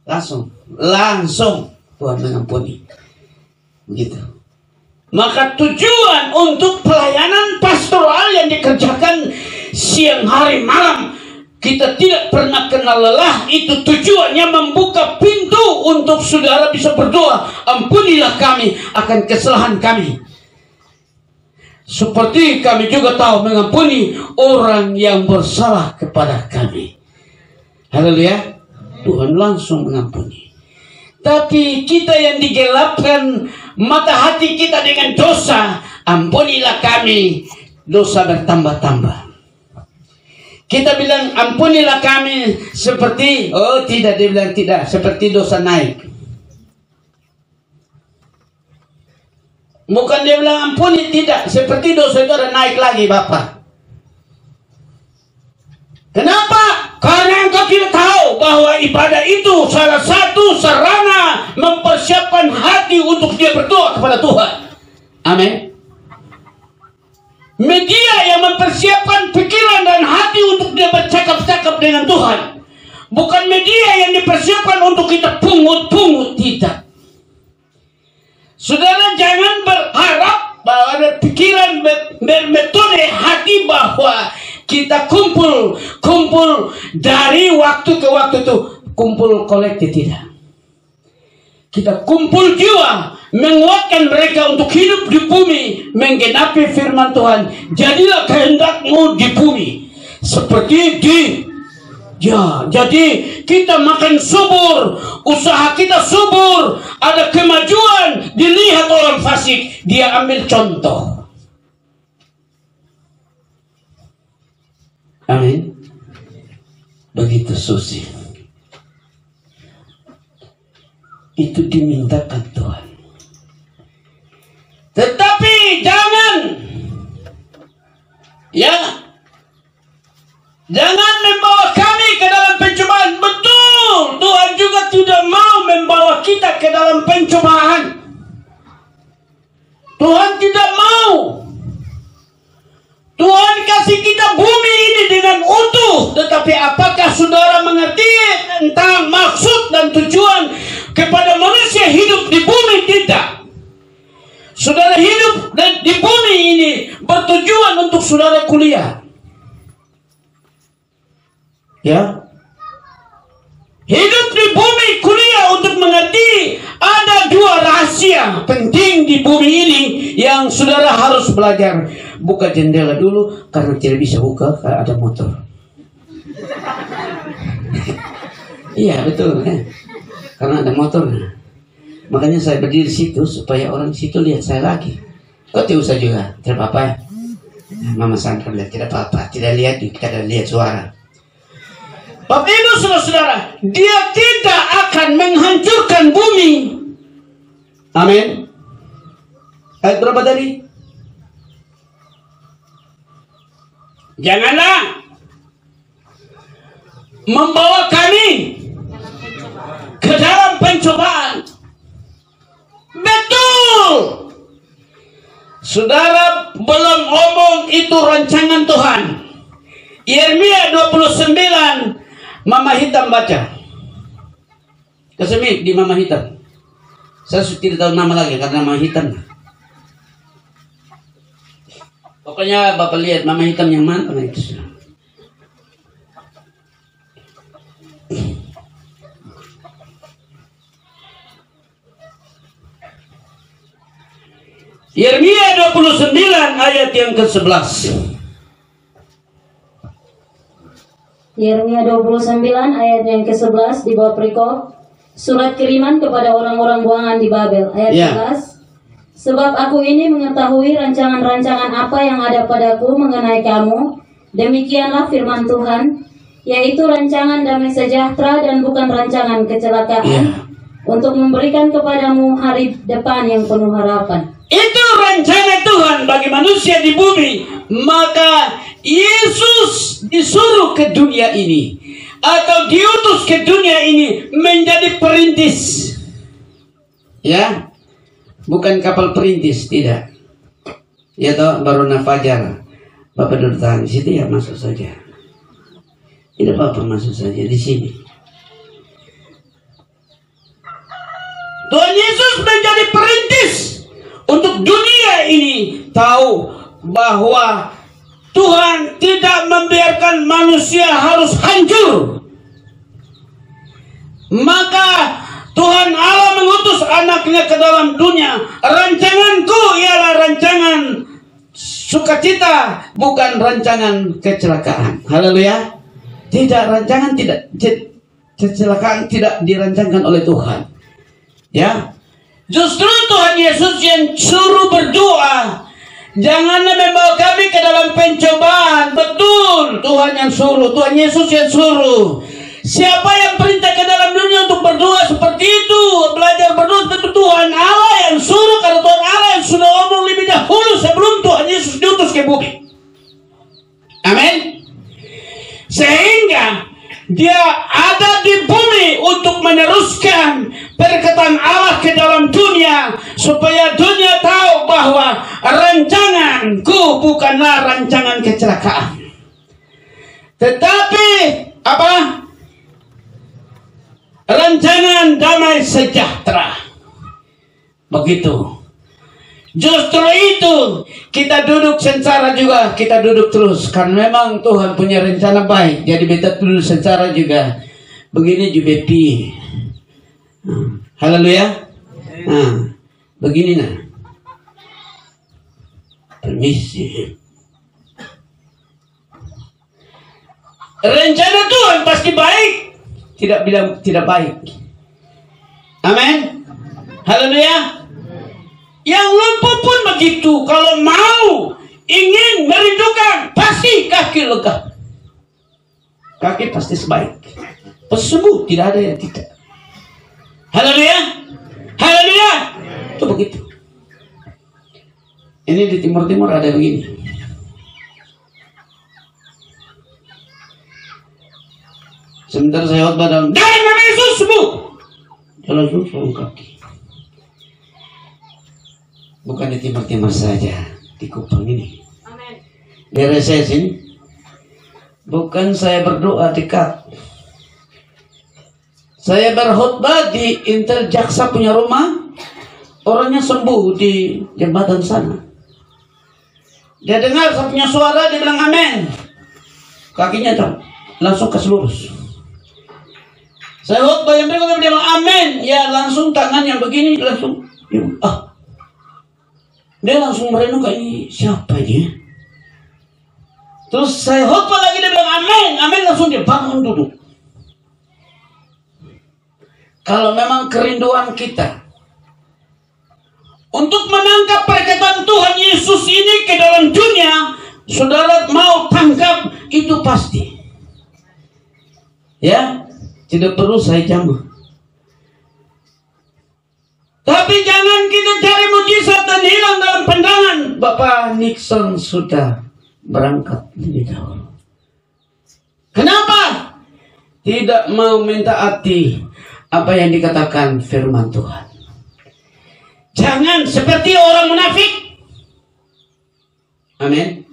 Langsung, langsung Tuhan mengampuni. Begitu. Maka tujuan untuk pelayanan pastoral yang dikerjakan siang hari malam, kita tidak pernah kenal lelah. Itu tujuannya membuka pintu untuk saudara bisa berdoa, ampunilah kami akan kesalahan kami, seperti kami juga tahu mengampuni orang yang bersalah kepada kami. Haleluya, Tuhan langsung mengampuni. Tapi kita yang digelapkan mata hati kita dengan dosa, ampunilah kami, dosa bertambah-tambah. Kita bilang ampunilah kami seperti, oh tidak, dia bilang tidak, seperti dosa naik. Bukan dia bilang ampuni, tidak, seperti dosa itu ada naik lagi Bapak. Kenapa? Karena engkau tidak tahu bahwa ibadah itu salah satu sarana mempersiapkan hati untuk dia berdoa kepada Tuhan. Amin. Media yang mempersiapkan pikiran dan hati untuk dia bercakap-cakap dengan Tuhan. Bukan media yang dipersiapkan untuk kita pungut-pungut, tidak. Saudara jangan berharap bahwa ada pikiran bermetode hati bahwa kita kumpul, kumpul dari waktu ke waktu itu, kumpul kolektif, tidak. Kita kumpul jiwa, menguatkan mereka untuk hidup di bumi, menggenapi firman Tuhan. Jadilah kehendakmu di bumi seperti di, ya, jadi kita makan subur, usaha kita subur, ada kemajuan, dilihat orang fasik, dia ambil contoh. Amin. Begitu susi. Itu dimintakan Tuhan. Tetapi jangan, ya, jangan membawa kami ke dalam pencobaan. Betul, Tuhan juga tidak mau membawa kita ke dalam pencobaan. Tuhan tidak mau. Tuhan kasih kita bumi ini dengan utuh. Tetapi apakah saudara mengerti tentang maksud dan tujuan kepada manusia hidup di bumi? Tidak. Saudara hidup di bumi ini bertujuan untuk saudara kuliah, ya. Hidup di bumi kuliah untuk mengerti ada dua rahasia penting di bumi ini yang saudara harus belajar. Buka jendela dulu, karena tidak bisa buka karena ada motor. Iya betul kan? Karena ada motor. Makanya saya berdiri situ supaya orang situ lihat saya lagi. Kok tidak usah juga, tidak apa-apa ya? Mama Sandra bilang tidak apa-apa, tidak lihat juga, tidak lihat suara. Bapak Ibu saudara-saudara, dia tidak akan menghancurkan bumi. Amin. Ayat berapa tadi? Janganlah membawa kami ke dalam pencobaan. Betul. Saudara belum omong itu rancangan Tuhan. Yeremia dua puluh sembilan, Mama Hitam baca. Kesemi di Mama Hitam. Saya tidak tahu nama lagi karena Mama Hitam. Pokoknya Bapak lihat Mama Hitam yang mana itu. Yeremia dua puluh sembilan ayat yang ke sebelas. Yeremia dua puluh sembilan ayat yang ke sebelas di bawah perikop surat kiriman kepada orang-orang buangan di Babel ayat yeah. sebelas. Sebab aku ini mengetahui rancangan-rancangan apa yang ada padaku mengenai kamu, demikianlah firman Tuhan, yaitu rancangan damai sejahtera dan bukan rancangan kecelakaan, ya. Untuk memberikan kepadamu hari depan yang penuh harapan. Itu rancangan Tuhan bagi manusia di bumi. Maka Yesus disuruh ke dunia ini, atau diutus ke dunia ini menjadi perintis, ya. Bukan kapal perintis, tidak. Ya toh, baru nafajar. Bapak duduk tahan di situ ya, masuk saja. Tidak apa-apa, masuk saja di sini. Tuhan Yesus menjadi perintis untuk dunia ini tahu bahwa Tuhan tidak membiarkan manusia harus hancur. Maka Tuhan Allah mengutus anaknya ke dalam dunia. Rancanganku ialah rancangan sukacita, bukan rancangan kecelakaan. Haleluya. Tidak, rancangan tidak, kecelakaan tidak dirancangkan oleh Tuhan. Ya, justru Tuhan Yesus yang suruh berdoa, janganlah membawa kami ke dalam pencobaan. Betul, Tuhan yang suruh, Tuhan Yesus yang suruh. Siapa yang perintah ke dalam dunia untuk berdoa seperti itu, belajar berdoa seperti Tuhan Allah yang suruh, karena Tuhan Allah yang sudah omong lebih dahulu sebelum Tuhan Yesus diutus ke bumi. Amin. Sehingga Dia ada di bumi untuk meneruskan perkataan Allah ke dalam dunia, supaya dunia tahu bahwa rancanganku bukanlah rancangan kecelakaan, tetapi apa? Rancangan damai sejahtera. Begitu. Justru itu kita duduk sengsara juga, kita duduk terus, karena memang Tuhan punya rencana baik. Jadi beta duduk sengsara juga. Begini juga pi. Haleluya. Nah, begini nah. Permisi. Rencana Tuhan pasti baik. Tidak bilang tidak baik. Amin. Haleluya. Yang lumpuh pun begitu, kalau mau, ingin, merindukan, pasti kaki lega. Kaki pasti sebaik. Pesembuh, tidak ada yang tidak. Haleluya, haleluya. Itu begitu. Ini di timur-timur ada begini. Sebentar saya khotbah dalam dari nama Yesus sembuh. Jalan langsung kaki. Bukan di timur-timur saja, di Kupang ini. Amen. Dari saya sini, bukan saya berdoa di kap. Saya berkhutbah di Intel Jaksa punya rumah. Orangnya sembuh di jembatan sana. Dia dengar saya punya suara, dia bilang amin. Kakinya dong, langsung ke selurus. Saya khutbah yang berikutnya, dia bilang amin. Ya langsung tangan yang begini, langsung dia, ah. Dia langsung merenungkan, ini siapa ini? Terus saya khotbah lagi, dia bilang amin, amin, langsung dia bangun duduk. Kalau memang kerinduan kita untuk menangkap perkataan Tuhan Yesus ini ke dalam dunia, saudara mau tangkap itu pasti. Ya, tidak perlu saya jamu. Tapi jangan kita cari mujizat dan hilang dalam pandangan. Bapak Nixon sudah berangkat lebih dahulu. Kenapa? Tidak mau mentaati apa yang dikatakan firman Tuhan. Jangan seperti orang munafik. Amin.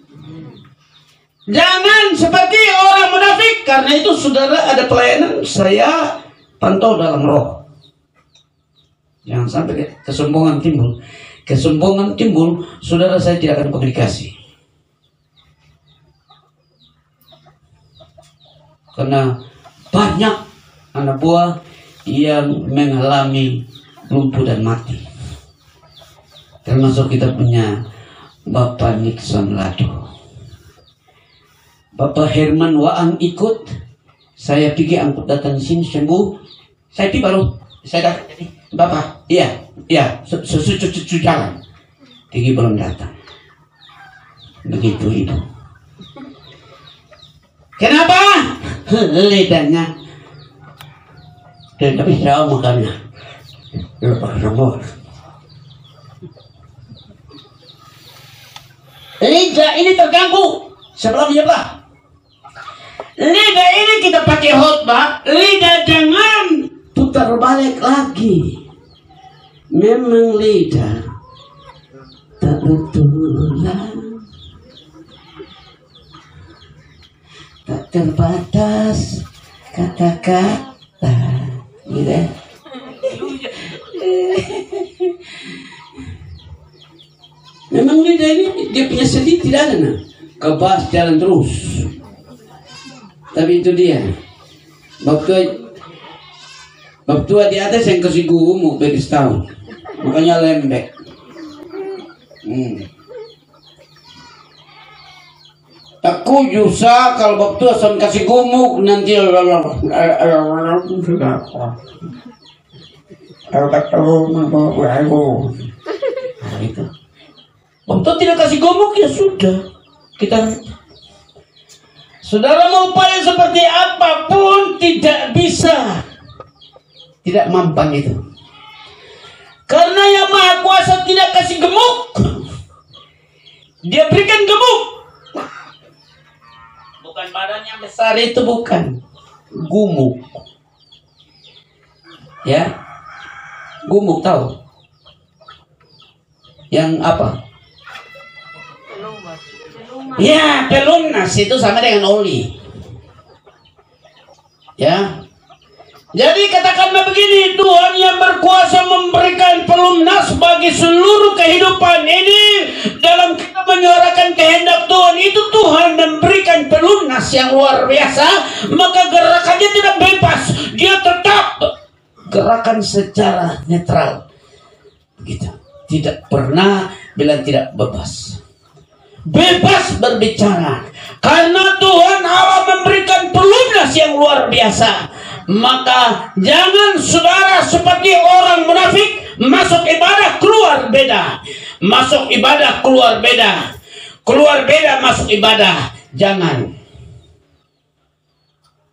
Jangan seperti orang munafik. Karena itu saudara ada pelayanan, saya pantau dalam roh. Jangan sampai kesombongan timbul. Kesombongan timbul, saudara saya tidak akan komunikasi. Karena banyak anak buah yang mengalami lumpuh dan mati. Termasuk kita punya Bapak Nixon Lado. Bapak Herman Wa'ang ikut. Saya pergi angkut datang sini sembuh. Saya pergi baru. Saya datang jadi. Bapak, iya, iya, sesucu-cucu jalan. Tinggi belum datang. Begitu itu. Kenapa? Lidahnya tidak bisa makannya. Lepas nomor. Lidah ini terganggu. Sebelumnya lah. Lidah ini kita pakai khotbah. Lidah jangan putar balik lagi. Memang lidah tak tertulang, tak terbatas kata-kata, gitu. Memang dia ini, dia punya sedih tidak ada nah. Kebas jalan terus. Tapi itu dia. Waktu bab tua di atas yang kasih guru umur beris tahun, makanya lembek. Hmm. Aku juga kalau bab tua son kasih gumuk nanti kalau ketemu bab tua tidak kasih gumuk ya sudah kita. Saudara mau upaya seperti apapun tidak bisa. Tidak mampang itu. Karena yang Maha Kuasa tidak kasih gemuk. Dia berikan gemuk. Bukan badan yang besar itu bukan. Gemuk. Ya. Gemuk tahu. Yang apa? Pelumas. Pelumas. Ya, pelumas itu sama dengan oli. Ya. Jadi katakanlah begini, Tuhan yang berkuasa memberikan pelunas bagi seluruh kehidupan ini. Dalam kita menyuarakan kehendak Tuhan itu, Tuhan memberikan pelunas yang luar biasa. Maka gerakannya tidak bebas, dia tetap gerakan secara netral. Begitu. Tidak pernah bilang tidak bebas. Bebas berbicara. Karena Tuhan Allah memberikan pelunas yang luar biasa. Maka jangan saudara seperti orang munafik. Masuk ibadah keluar beda. Masuk ibadah keluar beda. Keluar beda masuk ibadah. Jangan.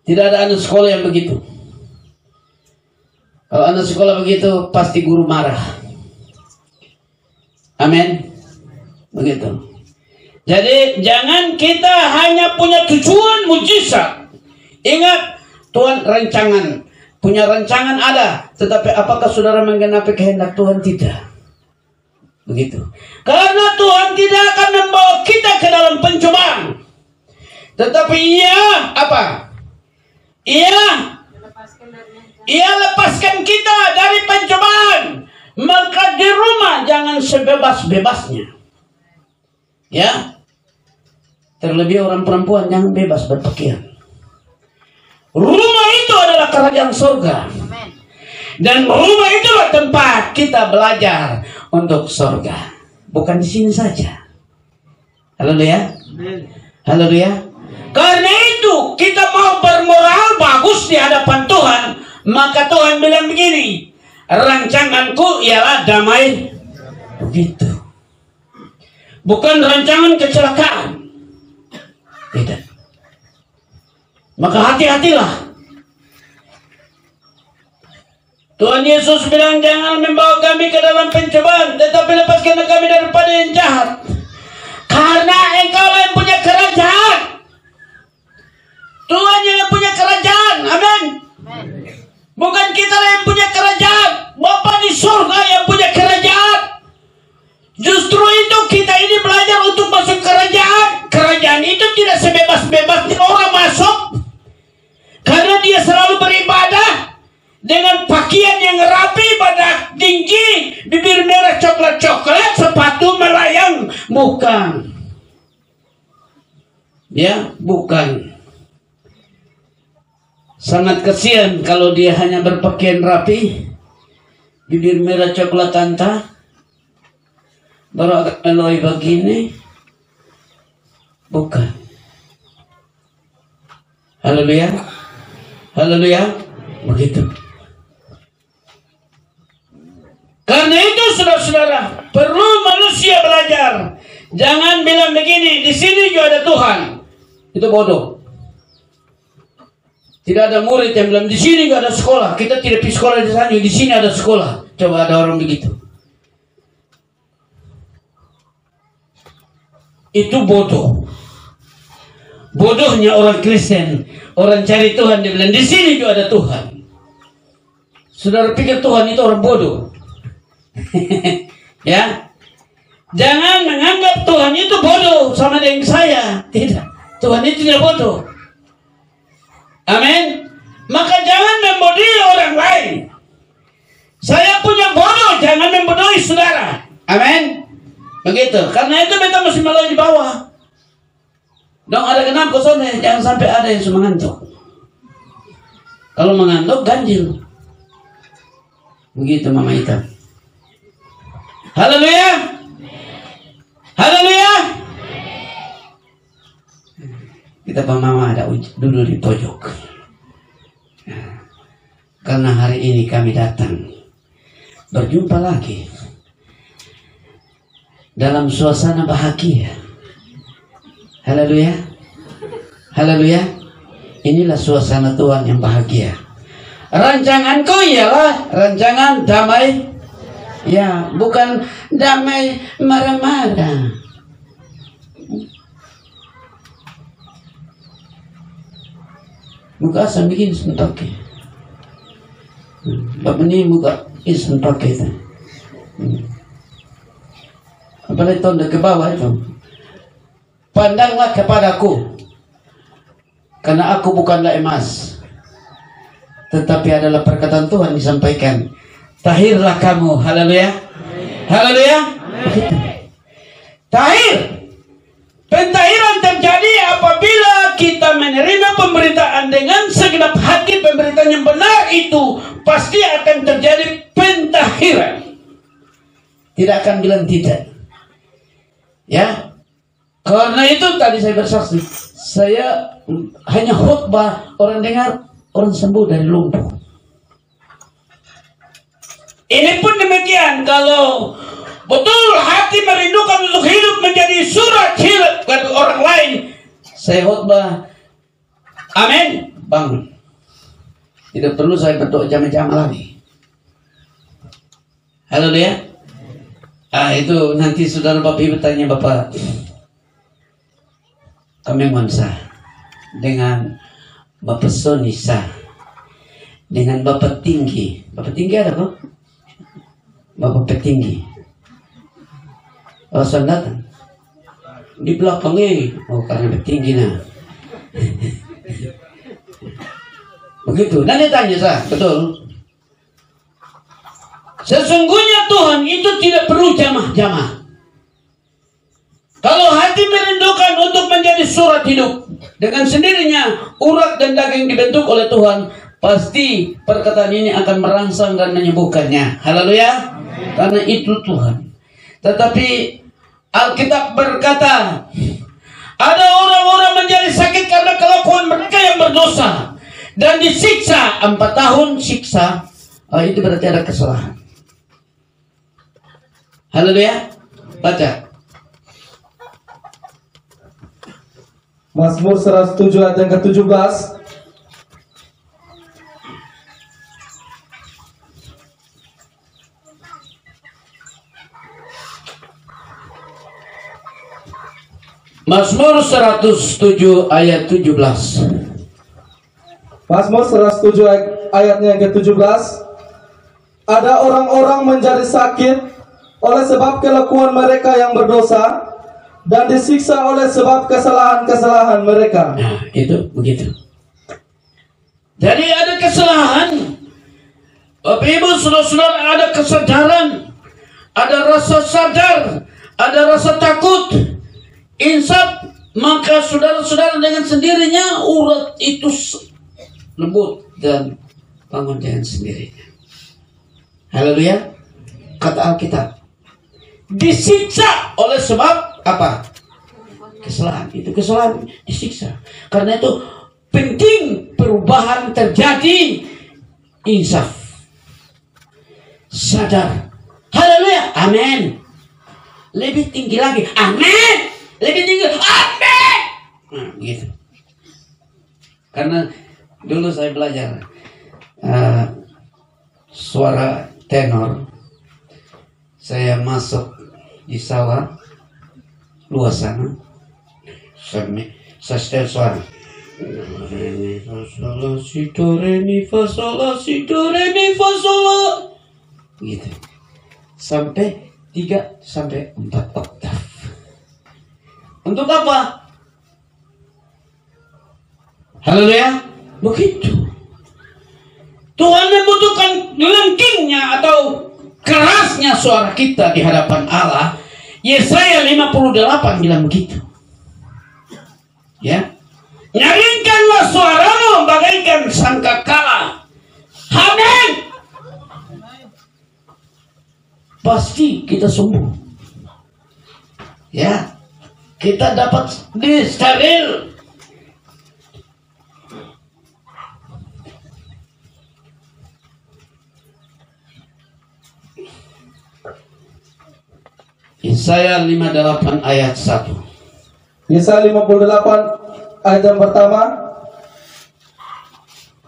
Tidak ada anak sekolah yang begitu. Kalau anak sekolah begitu pasti guru marah. Amin. Begitu. Jadi jangan kita hanya punya tujuan mujizat. Ingat Tuhan rancangan, punya rancangan ada, tetapi apakah saudara menggenapi kehendak Tuhan? Tidak. Begitu. Karena Tuhan tidak akan membawa kita ke dalam pencobaan. Tetapi ia apa? Ia Ia lepaskan kita dari pencobaan. Maka di rumah jangan sebebas-bebasnya. Ya. Terlebih orang perempuan jangan bebas berpakaian. Rumah itu adalah kerajaan surga. Amen. Dan rumah itulah tempat kita belajar untuk surga. Bukan di sini saja. Haleluya. Haleluya. Karena itu kita mau bermoral bagus di hadapan Tuhan. Maka Tuhan bilang begini, rancanganku ialah damai. Begitu. Bukan rancangan kecelakaan. Tidak. Maka hati-hatilah. Tuhan Yesus bilang jangan membawa kami ke dalam pencobaan, tetapi lepaskanlah kami daripada yang jahat. Karena engkau yang punya kerajaan. Tuhan yang punya kerajaan. Amin. Bukan kita yang punya kerajaan. Bapa di surga yang punya kerajaan. Justru itu kita ini belajar untuk masuk kerajaan. Kerajaan itu tidak sebebas-bebasnya orang masuk. Karena dia selalu beribadah dengan pakaian yang rapi, badak tinggi, bibir merah coklat-coklat, sepatu melayang. Bukan. Ya, bukan. Sangat kesian kalau dia hanya berpakaian rapi, bibir merah coklat tanta, baru agak meloi begini. Bukan. Haleluya. Haleluya. Begitu. Karena itu saudara-saudara perlu manusia belajar. Jangan bilang begini, di sini juga ada Tuhan. Itu bodoh. Tidak ada murid yang bilang di sini juga ada sekolah. Kita tidak pergi sekolah di sana, di sini ada sekolah. Coba ada orang begitu. Itu bodoh. Bodohnya orang Kristen, orang cari Tuhan dia bilang di sini juga ada Tuhan. Saudara pikir Tuhan itu orang bodoh. Ya. Jangan menganggap Tuhan itu bodoh sama dengan saya. Tidak. Tuhan itu tidak bodoh. Amin. Maka jangan membodohi orang lain. Saya punya bodoh, jangan membodohi saudara. Amin. Begitu. Karena itu beta mesti melalui di bawah. Dong ada kenapa soalnya jangan sampai ada yang cuma ngantuk. Kalau mengantuk ganjil. Begitu Mama Ita. Haleluya. Haleluya. Kita Bang Mama ada duduk di pojok. Karena hari ini kami datang berjumpa lagi dalam suasana bahagia. Haleluya. Haleluya. Inilah suasana Tuhan yang bahagia. Rancanganku ialah rancangan damai. Ya, bukan damai marah-marah. Muka asam bikin sentoke. Bapak ini muka sentoke itu. Apalagi tanda ke bawah itu. Pandanglah kepadaku, karena aku bukanlah emas, tetapi adalah perkataan Tuhan disampaikan. Tahirlah kamu. Haleluya. Haleluya. Tahir. Pentahiran terjadi apabila kita menerima pemberitaan dengan segenap hati. Pemberitaan yang benar itu pasti akan terjadi pentahiran. Tidak akan bilang tidak. Ya. Karena itu tadi saya bersaksi. Saya hanya khutbah, orang dengar, orang sembuh dari lumpuh. Ini pun demikian. Kalau betul hati merindukan untuk hidup menjadi surat hidup bagi orang lain, saya khutbah, amin, bangun. Tidak perlu saya berdoa jamaah-jamaah lagi. Halo dia. Ah itu nanti saudara Bapak Ibu tanya Bapak Kameng Mansa dengan Bapak Sonisa dengan Bapak Tinggi. Bapak Tinggi ada kok? Bapak Petinggi. Oh, datang di belakangnya. Oh, karena petinggi nah. Begitu. Nanti tanya saya, betul. Sesungguhnya Tuhan itu tidak perlu jamah-jamah. Kalau hati merindukan untuk menjadi surat hidup, dengan sendirinya urat dan daging dibentuk oleh Tuhan, pasti perkataan ini akan merangsang dan menyembuhkannya. Haleluya. Karena itu Tuhan. Tetapi Alkitab berkata, ada orang-orang menjadi sakit karena kelakuan mereka yang berdosa, dan disiksa empat tahun siksa. Oh, itu berarti ada kesalahan. Haleluya. Baca Mazmur seratus tujuh ayat yang ke tujuh belas. Mazmur seratus tujuh ayat tujuh belas. Mazmur seratus tujuh ayat, ayatnya yang ke tujuh belas. Ada orang-orang menjadi sakit oleh sebab kelakuan mereka yang berdosa, dan disiksa oleh sebab kesalahan-kesalahan mereka. Nah, itu begitu. Jadi ada kesalahan. Bapak Ibu saudara-saudara, ada kesadaran, ada rasa sadar, ada rasa takut, insaf. Maka saudara-saudara dengan sendirinya urat itu lembut dan bangun dengan sendirinya. Haleluya. Kata Alkitab, disiksa oleh sebab apa? Kesalahan. Itu kesalahan disiksa. Karena itu penting perubahan terjadi. Insaf, sadar. Haleluya. Amin. Lebih tinggi lagi. Amin. Lebih tinggi, amin. Nah, begitu. Karena dulu saya belajar uh, suara tenor. Saya masuk di sawah luas sana. Saya, saya setel suara. Re mi fa sol la si do re mi fa sol la si do re mi fa sol la. Begitu. Sampai tiga sampai empat oktav. Untuk apa? Haleluya. Begitu Tuhan membutuhkan lengkingnya atau kerasnya suara kita di hadapan Allah. Yesaya lima puluh delapan bilang begitu. Ya. Nyaringkanlah suaramu bagaikan sangkakala. Amin. Pasti kita sembuh. Ya. Kita dapat disteril. Yesaya lima puluh delapan ayat satu. Yesaya lima puluh delapan ayat yang pertama.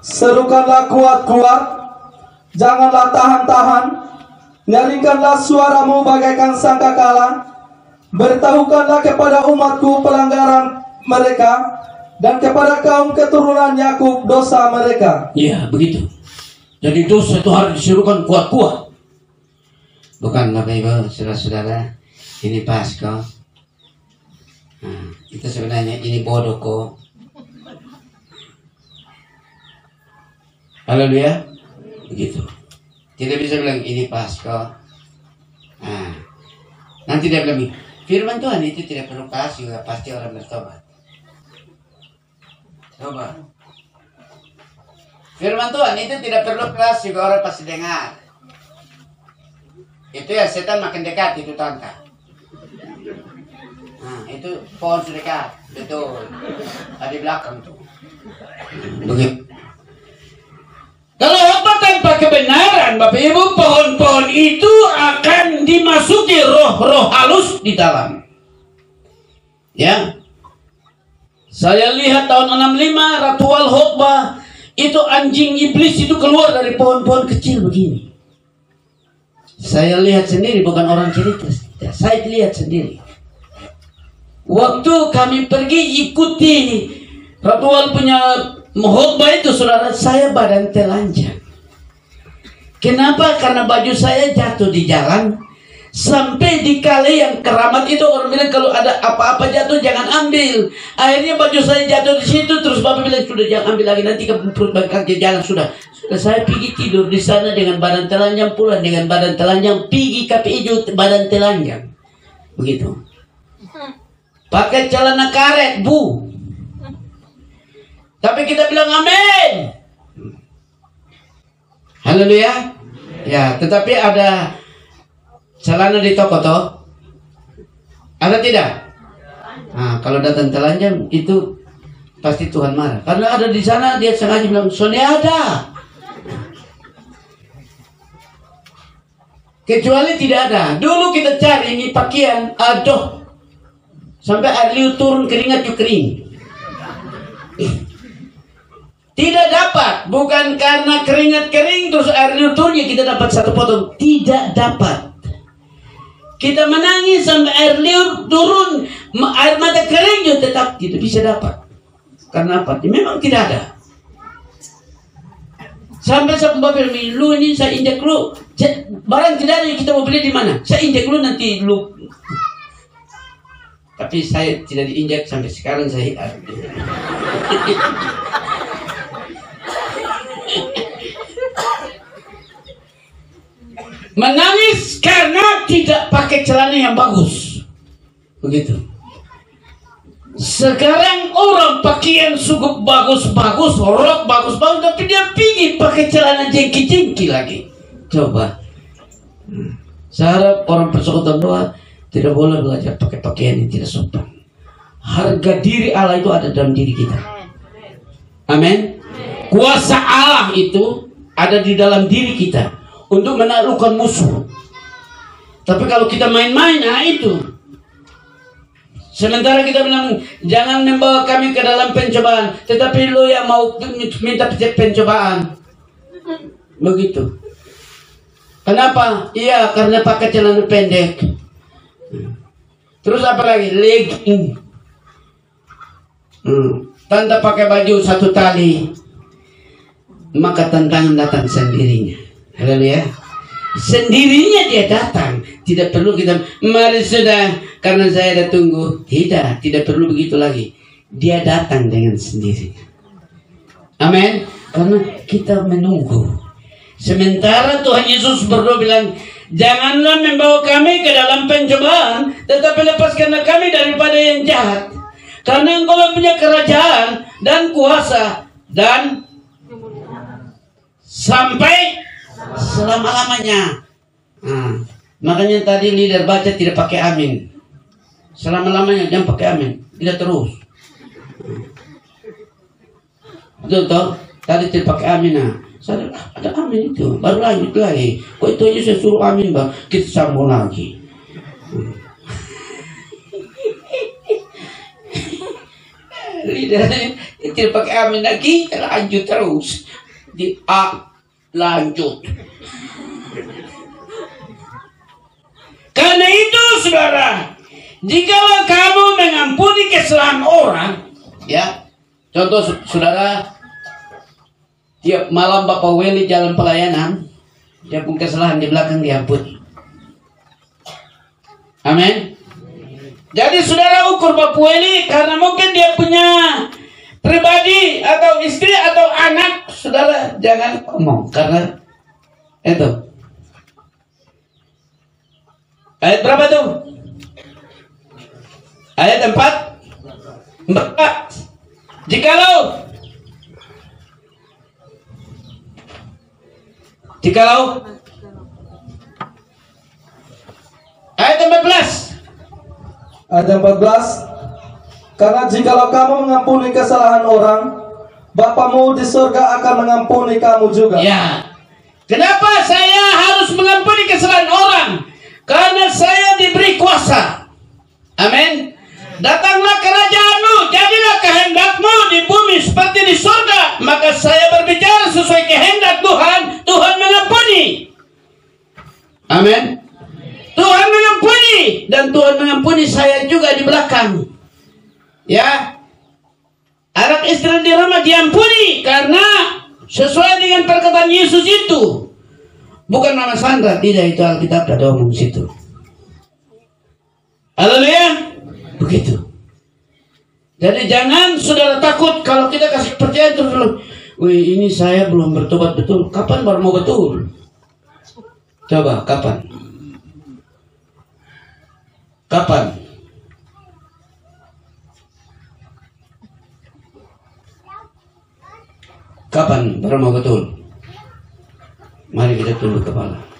Serukanlah kuat-kuat, janganlah tahan-tahan, nyaringkanlah suaramu bagaikan sangkakala, beritahukanlah kepada umatku pelanggaran mereka, dan kepada kaum keturunan Yakub dosa mereka. Iya, begitu. Jadi dosa itu harus diserukan kuat-kuat. Bukan Bapak Ibu, saudara-saudara. Ini pas kok. Nah, itu sebenarnya ini bodoh kok. Haleluya. Begitu. Tidak bisa bilang ini pas kok. Nah, nanti dia bilang, firman Tuhan itu tidak perlu pas juga, pasti orang bertobat. Coba. Firman Tuhan itu tidak perlu pas juga, orang pasti dengar. Itu ya setan makin dekat itu tantang. Nah, itu pohon sedekat, betul. Di belakang tuh. Begitu. Kalau apa tanpa kebenaran, Bapak Ibu, pohon-pohon itu akan dimasuki roh-roh halus di dalam. Ya. Saya lihat tahun enam puluh lima Ratu Wal-Hukbah itu anjing iblis itu keluar dari pohon-pohon kecil begini. Saya lihat sendiri, bukan orang cerita. Saya lihat sendiri. Waktu kami pergi ikuti Ratu Wal punya khutbah itu, saudara, saya badan telanjang. Kenapa? Karena baju saya jatuh di jalan. Sampai di kali yang keramat itu, orang bilang kalau ada apa-apa jatuh jangan ambil. Akhirnya baju saya jatuh di situ. Terus Bapak bilang sudah jangan ambil lagi, nanti ke perut kaki jalan. Sudah, saya pergi tidur di sana dengan badan telanjang, pulang dengan badan telanjang, pergi kapi hijau badan telanjang. Begitu. Pakai celana karet, Bu. Tapi kita bilang amin. Haleluya. Ya, tetapi ada celana di toko toh? Ada tidak? Nah, kalau datang telanjang itu pasti Tuhan marah. Karena ada di sana dia sengaja bilang, "Sonia ada." Kecuali tidak ada. Dulu kita cari ini pakaian, aduh, sampai adliu turun keringat yuk kering. Tidak dapat. Bukan karena keringat kering terus adliu turunnya kita dapat satu potong. Tidak dapat. Kita menangis sampai air liur turun, air mata kering juga tetap tidak bisa dapat. Karena apa? Memang tidak ada. Sampai saya pembawa lu ini, saya injak lu, barang tidak ada yang kita mau beli di mana, saya injak lu nanti lu. Tapi saya tidak diinjak sampai sekarang saya. Menangis karena tidak pakai celana yang bagus. Begitu. Sekarang orang pakaian cukup bagus-bagus, rok bagus-bagus, tapi dia pingin pakai celana jengki-jengki lagi. Coba. Saya harap orang persekutuan doa tidak boleh belajar pakai pakaian yang tidak sopan. Harga diri Allah itu ada dalam diri kita. Amin. Kuasa Allah itu ada di dalam diri kita untuk menaklukkan musuh. Tapi kalau kita main-main, nah itu. Sementara kita bilang, jangan membawa kami ke dalam pencobaan, tetapi lo yang mau minta pencobaan. Begitu. Kenapa? Iya, karena pakai celana pendek. Terus apa lagi? Legging. Hmm. Tanpa pakai baju satu tali, maka tantangan datang sendirinya. Haleluya. Sendirinya dia datang. Tidak perlu kita, mari sudah, karena saya ada tunggu. Tidak, tidak perlu begitu lagi. Dia datang dengan sendirinya. Amin. Karena kita menunggu. Sementara Tuhan Yesus berdoa bilang, Janganlah membawa kami ke dalam pencobaan, tetapi lepaskanlah kami daripada yang jahat. Karena Engkaulah punya kerajaan dan kuasa dan sampai selama-lamanya. Nah, makanya tadi leader baca tidak pakai amin. Selama-lamanya jangan pakai amin, tidak terus. Betul toh? Tadi tidak pakai amin. Nah, saya ada amin itu, baru lanjut lagi. Kok itu aja saya suruh amin, Bang? Kita sambung lagi. Leadernya tidak pakai amin lagi, lanjut terus. Di A lanjut. Karena itu saudara, jikalau kamu mengampuni kesalahan orang, ya, contoh saudara, tiap malam Bapak Weli jalan pelayanan, dia pun kesalahan di belakang diampuni. Amin. Jadi saudara ukur Bapak Weli karena mungkin dia punya pribadi atau istri atau anak, saudara jangan ngomong karena itu. Ayat berapa tuh? Ayat empat? Empat. Jikalau Jikalau Ayat empat belas. Ayat empat belas. Karena jikalau kamu mengampuni kesalahan orang, Bapamu di surga akan mengampuni kamu juga. Ya. Kenapa saya harus mengampuni kesalahan orang? Karena saya diberi kuasa. Amin. Datanglah kerajaanmu, jadilah kehendakmu di bumi seperti di surga. Maka saya berbicara sesuai kehendak Tuhan. Tuhan mengampuni. Amin. Tuhan mengampuni. Dan Tuhan mengampuni saya juga di belakang. Ya. Anak istri di rumah diampuni. Karena sesuai dengan perkataan Yesus itu. Bukan Mama Sandra, tidak, itu Alkitab ada omong situ. Haleluya. Begitu. Jadi jangan saudara takut kalau kita kasih percaya terus dulu. Wih, ini saya belum bertobat betul. Kapan baru mau betul? Coba, kapan? Kapan? Kapan baru mau betul? Mari kita tunduk kepala.